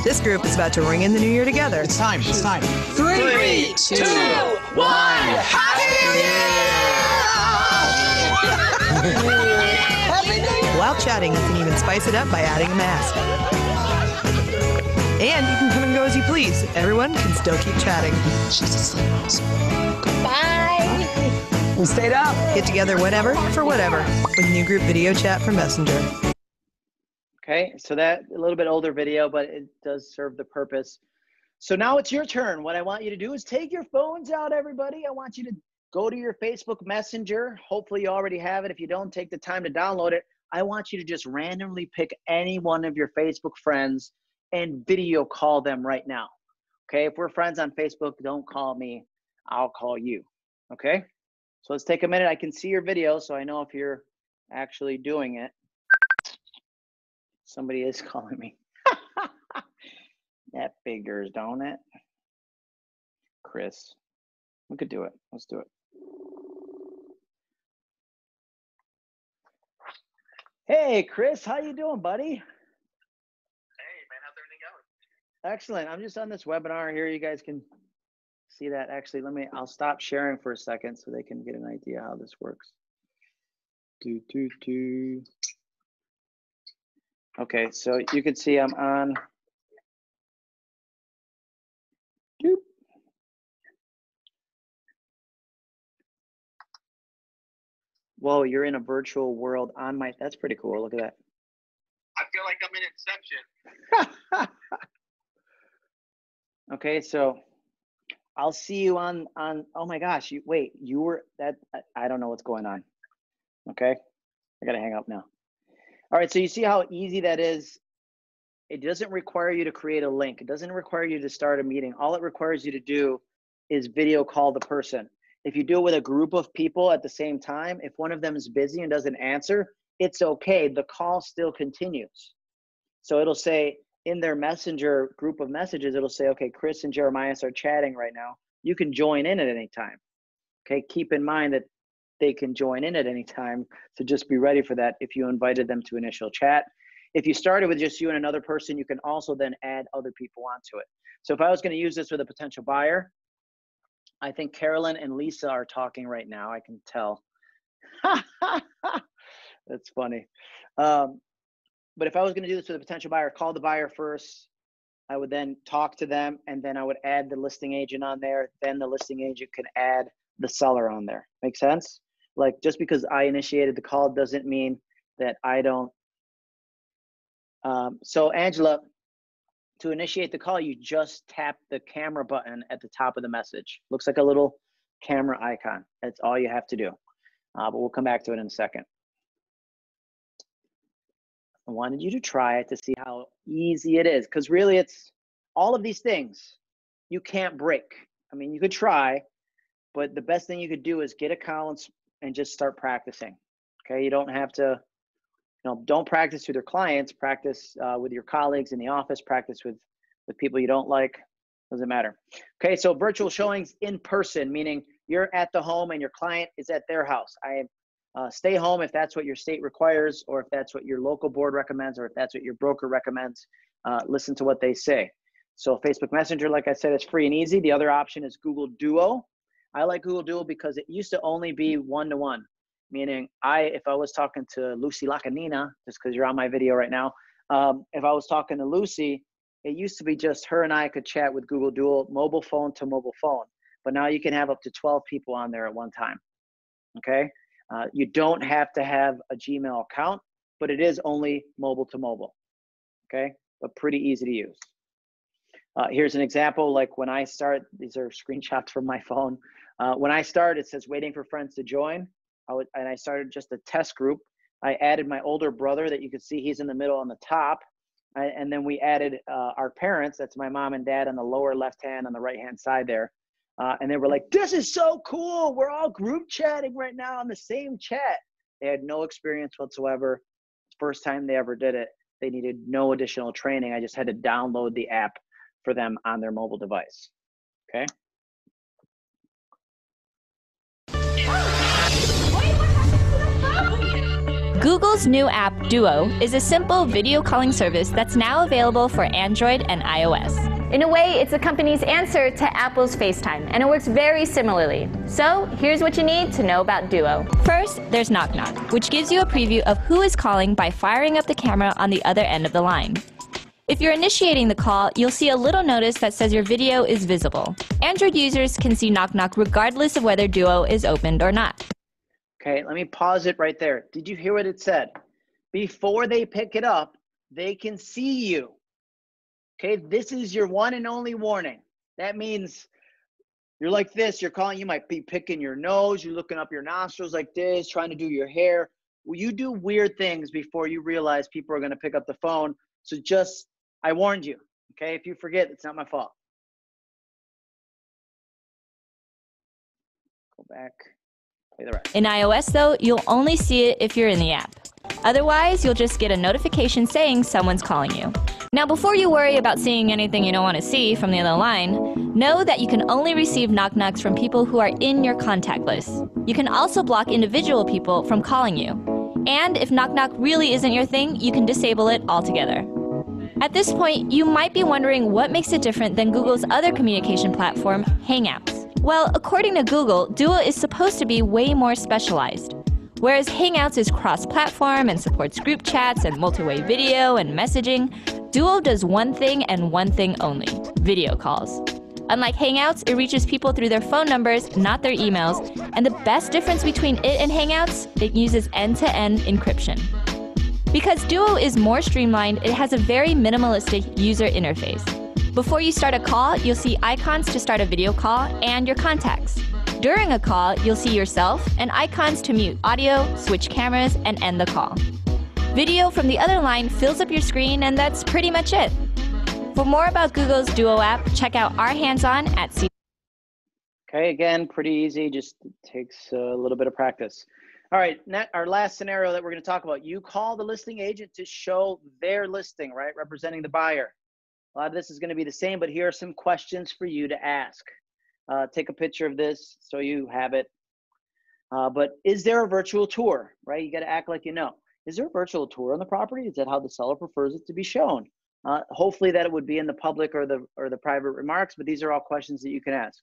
This group is about to ring in the new year together. It's time. It's time. 3, 2, 1. Happy New Year! While chatting, you can even spice it up by adding a mask. And you can come and go as you please. Everyone can still keep chatting. She's asleep. Bye. We stayed up. Get together whenever, for whatever, with new group video chat from Messenger. Okay, so that a little bit older video, but it does serve the purpose. So now it's your turn. What I want you to do is take your phones out, everybody. I want you to go to your Facebook Messenger. Hopefully you already have it. If you don't, take the time to download it. I want you to just randomly pick any one of your Facebook friends and video call them right now. Okay, if we're friends on Facebook, don't call me, I'll call you. Okay, so let's take a minute. I can see your video, so I know if you're actually doing it. Somebody is calling me. That figures, don't it? Chris, we could do it. Let's do it. Hey, Chris, how you doing, buddy? Excellent. I'm just on this webinar here. You guys can see that. Actually, I'll stop sharing for a second so they can get an idea how this works. Okay, so you can see I'm on. Whoa, you're in a virtual world on my, that's pretty cool. Look at that. I feel like I'm in Inception. Okay, so I'll see you on oh my gosh, you were that, I don't know what's going on. Okay, I gotta hang up now. All right, so you see how easy that is. It doesn't require you to create a link. It doesn't require you to start a meeting. All it requires you to do is video call the person. If you do it with a group of people at the same time, if one of them is busy and doesn't answer, it's okay, the call still continues. So it'll say, in their messenger group of messages, it'll say, okay, Chris and Jeremias are chatting right now. You can join in at any time. Okay, keep in mind that they can join in at any time. So just be ready for that if you invited them to initial chat. If you started with just you and another person, you can also then add other people onto it. So if I was going to use this with a potential buyer, I think Carolyn and Lisa are talking right now. I can tell. That's funny. But if I was going to do this with a potential buyer, call the buyer first. I would then talk to them, and then I would add the listing agent on there. Then the listing agent can add the seller on there. Make sense? Like, just because I initiated the call doesn't mean that I don't. So Angela, to initiate the call, you just tap the camera button at the top of the message. Looks like a little camera icon. That's all you have to do. But we'll come back to it in a second. I wanted you to try it to see how easy it is, because really it's all of these things you can't break. I mean, you could try, but the best thing you could do is get accounts and just start practicing. Okay, you don't have to, don't practice with your clients, practice with your colleagues in the office, practice with people you don't like, doesn't matter. Okay, so virtual showings in person, meaning you're at the home and your client is at their house. Stay home if that's what your state requires, or if that's what your local board recommends, or if that's what your broker recommends. Listen to what they say. So Facebook Messenger, like I said, is free and easy. The other option is Google Duo. I like Google Duo because it used to only be one-to-one, meaning if I was talking to Lucy Lacanina, just because you're on my video right now, if I was talking to Lucy, it used to be just her and I could chat with Google Duo, mobile phone to mobile phone. But now you can have up to 12 people on there at one time, okay? You don't have to have a Gmail account, but it is only mobile to mobile, okay? But pretty easy to use. Here's an example, like when I start, these are screenshots from my phone. When I start, it says waiting for friends to join, and I started just a test group. I added my older brother that you can see, he's in the middle on the top, and then we added our parents, that's my mom and dad on the lower left hand, on the right hand side there. And they were like, this is so cool. We're all group chatting right now on the same chat. They had no experience whatsoever. First time they ever did it. They needed no additional training. I just had to download the app for them on their mobile device. Okay. Google's new app, Duo, is a simple video calling service that's now available for Android and iOS. In a way, it's the company's answer to Apple's FaceTime, and it works very similarly. So here's what you need to know about Duo. First, there's Knock Knock, which gives you a preview of who is calling by firing up the camera on the other end of the line. If you're initiating the call, you'll see a little notice that says your video is visible. Android users can see Knock Knock regardless of whether Duo is opened or not. Okay, let me pause it right there. Did you hear what it said? Before they pick it up, they can see you. Okay, this is your one and only warning. That means you're like this, you're calling, you might be picking your nose, you're looking up your nostrils like this, trying to do your hair. Well, you do weird things before you realize people are gonna pick up the phone. So just, I warned you, okay? If you forget, it's not my fault. Go back, play the rest. In iOS though, you'll only see it if you're in the app. Otherwise, you'll just get a notification saying someone's calling you. Now, before you worry about seeing anything you don't want to see from the other line, know that you can only receive knock-knocks from people who are in your contact list. You can also block individual people from calling you. And if knock-knock really isn't your thing, you can disable it altogether. At this point, you might be wondering what makes it different than Google's other communication platform, Hangouts. Well, according to Google, Duo is supposed to be way more specialized. Whereas Hangouts is cross-platform and supports group chats and multi-way video and messaging, Duo does one thing and one thing only, video calls. Unlike Hangouts, it reaches people through their phone numbers, not their emails, and the best difference between it and Hangouts, it uses end-to-end encryption. Because Duo is more streamlined, it has a very minimalistic user interface. Before you start a call, you'll see icons to start a video call and your contacts. During a call, you'll see yourself and icons to mute audio, switch cameras, and end the call. Video from the other line fills up your screen, and that's pretty much it. For more about Google's Duo app, check out our hands-on at C. Okay, again, pretty easy, just takes a little bit of practice. All right, our last scenario that we're gonna talk about, you call the listing agent to show their listing, right, representing the buyer. A lot of this is gonna be the same, but here are some questions for you to ask. Take a picture of this so you have it. But is there a virtual tour, right? You got to act like you know. Is there a virtual tour on the property? Is that how the seller prefers it to be shown? Hopefully that it would be in the public or the private remarks, but these are all questions that you can ask.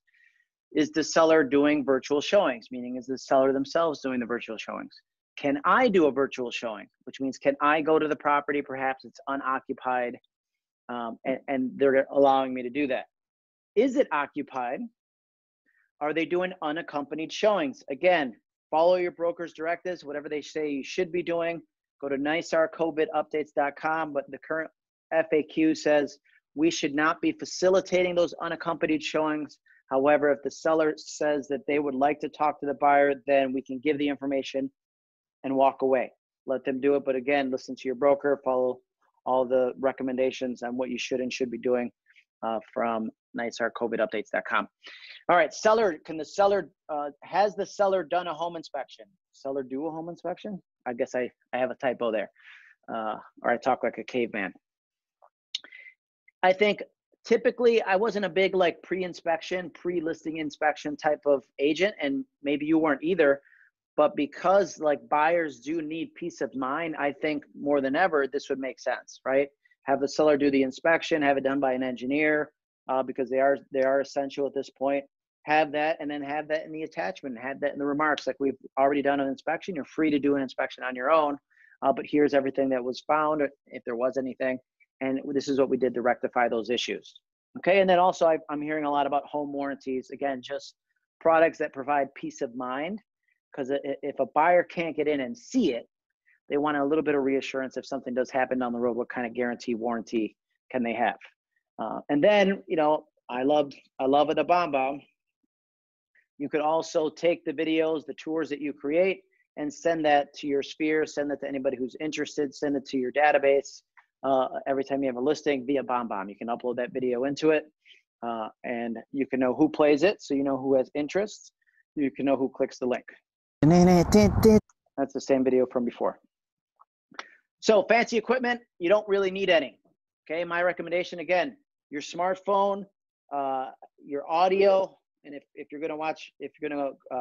Is the seller doing virtual showings? Meaning, is the seller themselves doing the virtual showings? Can I do a virtual showing? Which means, can I go to the property? Perhaps it's unoccupied, and they're allowing me to do that. Is it occupied? Are they doing unaccompanied showings? Again, follow your broker's directives, whatever they say you should be doing. Go to NYSARCOVIDupdates.com, but the current FAQ says we should not be facilitating those unaccompanied showings. However, if the seller says that they would like to talk to the buyer, then we can give the information and walk away. Let them do it, but again, listen to your broker, follow all the recommendations on what you should and should be doing from NYSARCOVIDupdates.com. All right, seller, has the seller done a home inspection? Seller do a home inspection? I guess I have a typo there, or I talk like a caveman. I think typically I wasn't a big like pre-inspection, pre-listing inspection type of agent, and maybe you weren't either, but because like buyers do need peace of mind, I think more than ever, this would make sense, right? Have the seller do the inspection, have it done by an engineer, because they are essential at this point. Have that, and then have that in the attachment, have that in the remarks. Like we've already done an inspection, you're free to do an inspection on your own, but here's everything that was found, if there was anything, and this is what we did to rectify those issues. Okay, and then also I'm hearing a lot about home warranties. Again, just products that provide peace of mind, because if a buyer can't get in and see it, they want a little bit of reassurance if something does happen down the road, what kind of guarantee warranty can they have? And then, you know, I love the BombBomb. You could also take the videos, the tours that you create, and send that to your sphere, send that to anybody who's interested, send it to your database. Every time you have a listing via BombBomb, you can upload that video into it, and you can know who plays it, so you know who has interests. You can know who clicks the link. That's the same video from before. So fancy equipment, you don't really need any. Okay, my recommendation again, your smartphone, your audio, and if you're gonna watch,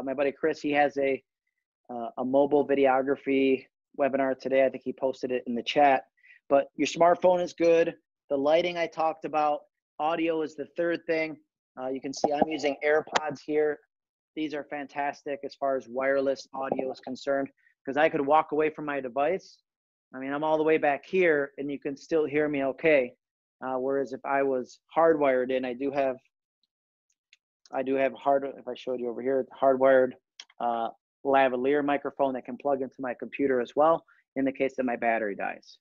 my buddy Chris, he has a mobile videography webinar today. I think he posted it in the chat, but your smartphone is good. The lighting I talked about, audio is the third thing. You can see I'm using AirPods here. These are fantastic as far as wireless audio is concerned, because I could walk away from my device. I mean, I'm all the way back here and you can still hear me okay. Whereas if I was hardwired in, I do have if I showed you over here, hardwired lavalier microphone that can plug into my computer as well in the case that my battery dies.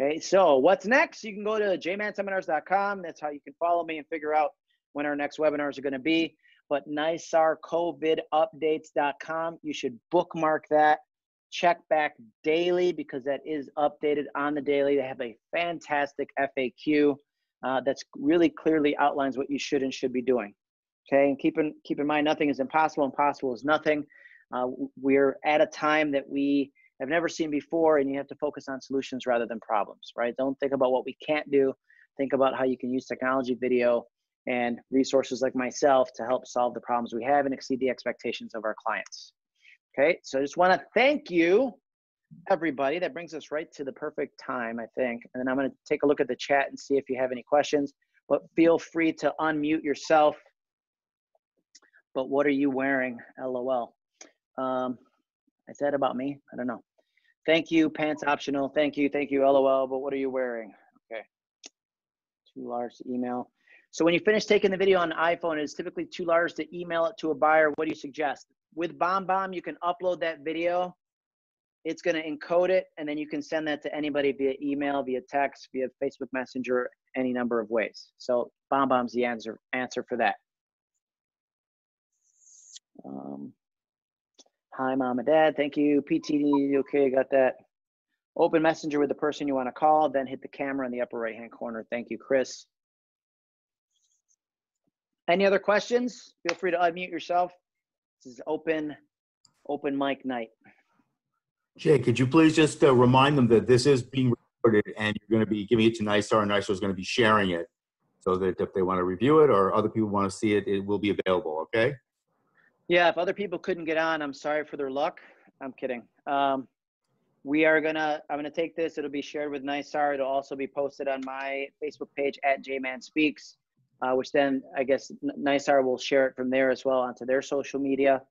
Okay, so what's next? You can go to jmanseminars.com. That's how you can follow me and figure out when our next webinars are going to be. But NYSARCOVIDupdates.com, you should bookmark that. Check back daily because that is updated on the daily. They have a fantastic FAQ that's really clearly outlines what you should and should be doing. Okay, and keep in mind, nothing is impossible. Impossible is nothing. We're at a time that we have never seen before, and you have to focus on solutions rather than problems, right? Don't think about what we can't do. Think about how you can use technology, video, and resources like myself to help solve the problems we have and exceed the expectations of our clients. Okay, so I just want to thank you, everybody. That brings us right to the perfect time, I think. And then I'm going to take a look at the chat and see if you have any questions, but feel free to unmute yourself. But what are you wearing? LOL. Is that about me? I don't know. Thank you, pants optional. Thank you, LOL. But what are you wearing? Okay, too large to email. So when you finish taking the video on iPhone, it's typically too large to email it to a buyer. What do you suggest? With BombBomb, you can upload that video. It's going to encode it, and then you can send that to anybody via email, via text, via Facebook Messenger, any number of ways. So BombBomb's the answer for that. Hi, mom and dad. Thank you. PTD, okay, got that. Open Messenger with the person you want to call, then hit the camera in the upper right-hand corner. Thank you, Chris. Any other questions? Feel free to unmute yourself. This is open mic night. Jay, could you please just remind them that this is being recorded and you're going to be giving it to NYSAR, and NYSAR is going to be sharing it so that if they want to review it or other people want to see it, it will be available, okay? Yeah, if other people couldn't get on, I'm sorry for their luck. I'm kidding. I'm going to take this. It'll be shared with NYSAR. It'll also be posted on my Facebook page at J-Man Speaks. Which then I guess NYSAR will share it from there as well onto their social media.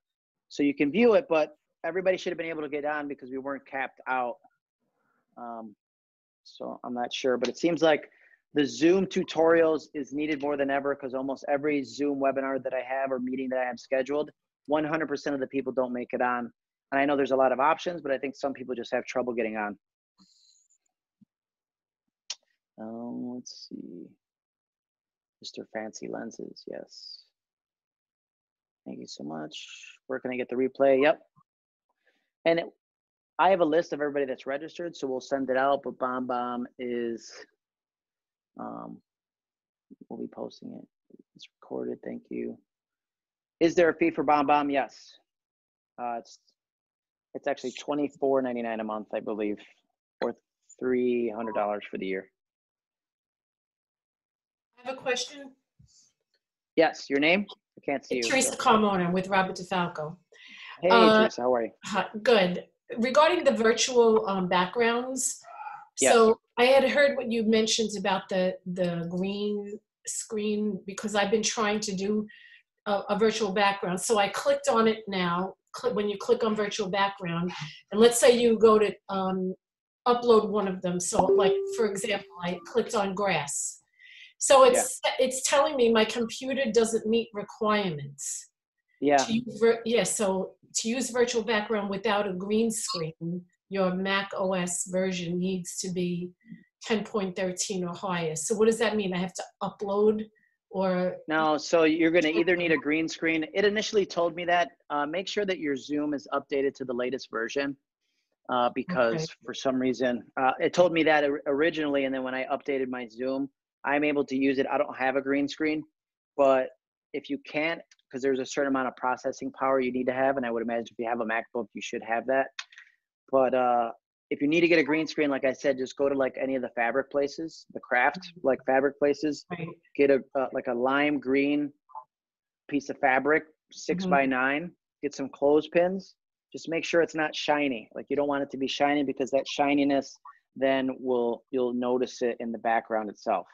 So you can view it, but everybody should have been able to get on because we weren't capped out. So I'm not sure, but it seems like the Zoom tutorials is needed more than ever because almost every Zoom webinar that I have or meeting that I have scheduled, 100% of the people don't make it on. And I know there's a lot of options, but I think some people just have trouble getting on. Let's see. Mr. Fancy Lenses, yes. Thank you so much. Where can I get the replay? Yep. And I have a list of everybody that's registered, so we'll send it out, but BombBomb is, we'll be posting it. It's recorded, thank you. Is there a fee for BombBomb? Yes. It's actually $24.99 a month, I believe, or $300 for the year. I have a question. Yes, your name? I can't see you. Teresa Carmona with Robert DeFalco. Hey, Teresa, how are you? Good. Regarding the virtual backgrounds, yes. So I had heard what you mentioned about the green screen because I've been trying to do a virtual background. So I clicked on it now. When you click on virtual background, and let's say you go to upload one of them. So like, for example, I clicked on grass. So it's telling me my computer doesn't meet requirements. Yeah. So to use virtual background without a green screen, your Mac OS version needs to be 10.13 or higher. So what does that mean? I have to upload or? No, so you're going to either need a green screen. It initially told me that. Make sure that your Zoom is updated to the latest version. Because okay. For some reason, it told me that originally. And then when I updated my Zoom, I'm able to use it. I don't have a green screen, but if you can't, because there's a certain amount of processing power you need to have, and I would imagine if you have a MacBook, you should have that. But if you need to get a green screen, like I said, just go to like any of the fabric places, the craft, like fabric places, get a like a lime green piece of fabric, 6 by 9, get some clothespins. Just make sure it's not shiny. Like you don't want it to be shiny because that shininess then you'll notice it in the background itself.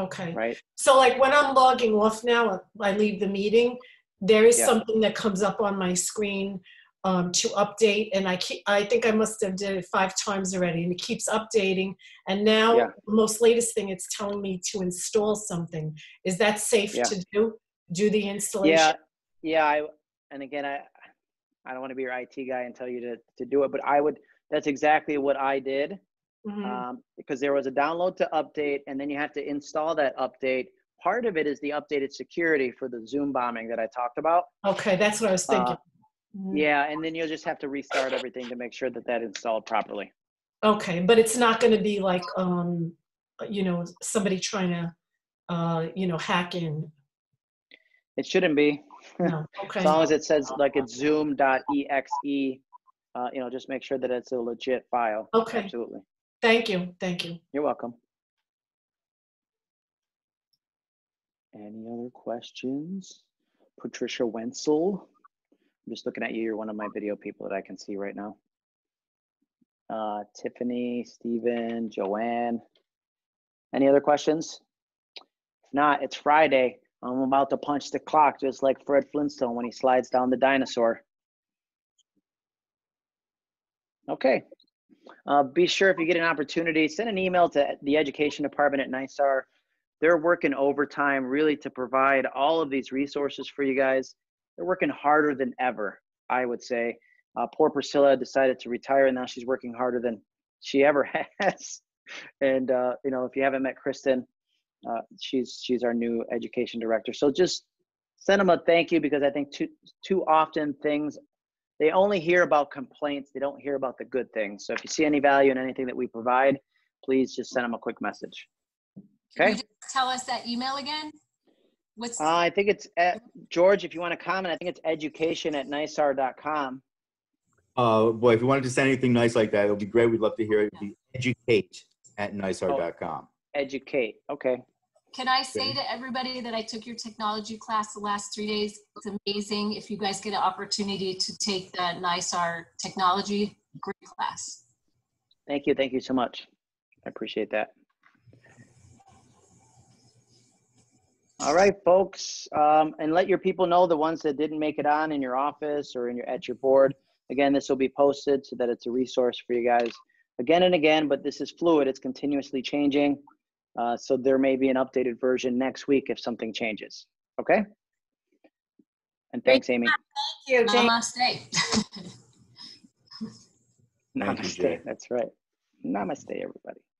Okay. Right. So like when I'm logging off now, I leave the meeting, there is something that comes up on my screen to update. And I think I must have did it 5 times already, and it keeps updating. And now the most latest thing, it's telling me to install something. Is that safe to do? Do the installation? Yeah. And again, I don't want to be your IT guy and tell you to do it, but I would, that's exactly what I did. Mm-hmm. Because there was a download to update, and then you have to install that update. Part of it is the updated security for the Zoom bombing that I talked about. Okay, that's what I was thinking. Yeah, and then you'll just have to restart everything to make sure that that installed properly. Okay, but it's not going to be like, you know, somebody trying to, you know, hack in. It shouldn't be. No. Okay. As long as it says like it's zoom.exe, you know, just make sure that it's a legit file. Okay. Absolutely. Thank you. Thank you. You're welcome. Any other questions? Patricia Wenzel. I'm just looking at you. You're one of my video people that I can see right now. Tiffany, Steven, Joanne. Any other questions? If not, it's Friday. I'm about to punch the clock just like Fred Flintstone when he slides down the dinosaur. Okay. Be sure if you get an opportunity, send an email to the education department at NYSAR. They're working overtime really to provide all of these resources for you guys. They're working harder than ever, I would say. Poor Priscilla decided to retire, and now she's working harder than she ever has. And, you know, if you haven't met Kristen, she's our new education director. So just send them a thank you, because I think too often things, they only hear about complaints. They don't hear about the good things. So if you see any value in anything that we provide, please just send them a quick message. Okay. Can you just tell us that email again? What's I think it's at, George, if you want to comment, I think it's education@nysar.com. Boy, if you wanted to send anything nice like that, it would be great. We'd love to hear it. It'd be educate@nysar.com. Educate. Okay. Can I say to everybody that I took your technology class the last 3 days? It's amazing. If you guys get an opportunity to take the NYSAR technology, great class. Thank you. Thank you so much. I appreciate that. All right, folks, and let your people know, the ones that didn't make it on in your office or in your at your board. Again, this will be posted so that it's a resource for you guys again and again, but this is fluid. It's continuously changing. So there may be an updated version next week if something changes. Okay? And thanks, Amy. Thank you, Jay. Namaste. Namaste. That's right. Namaste, everybody.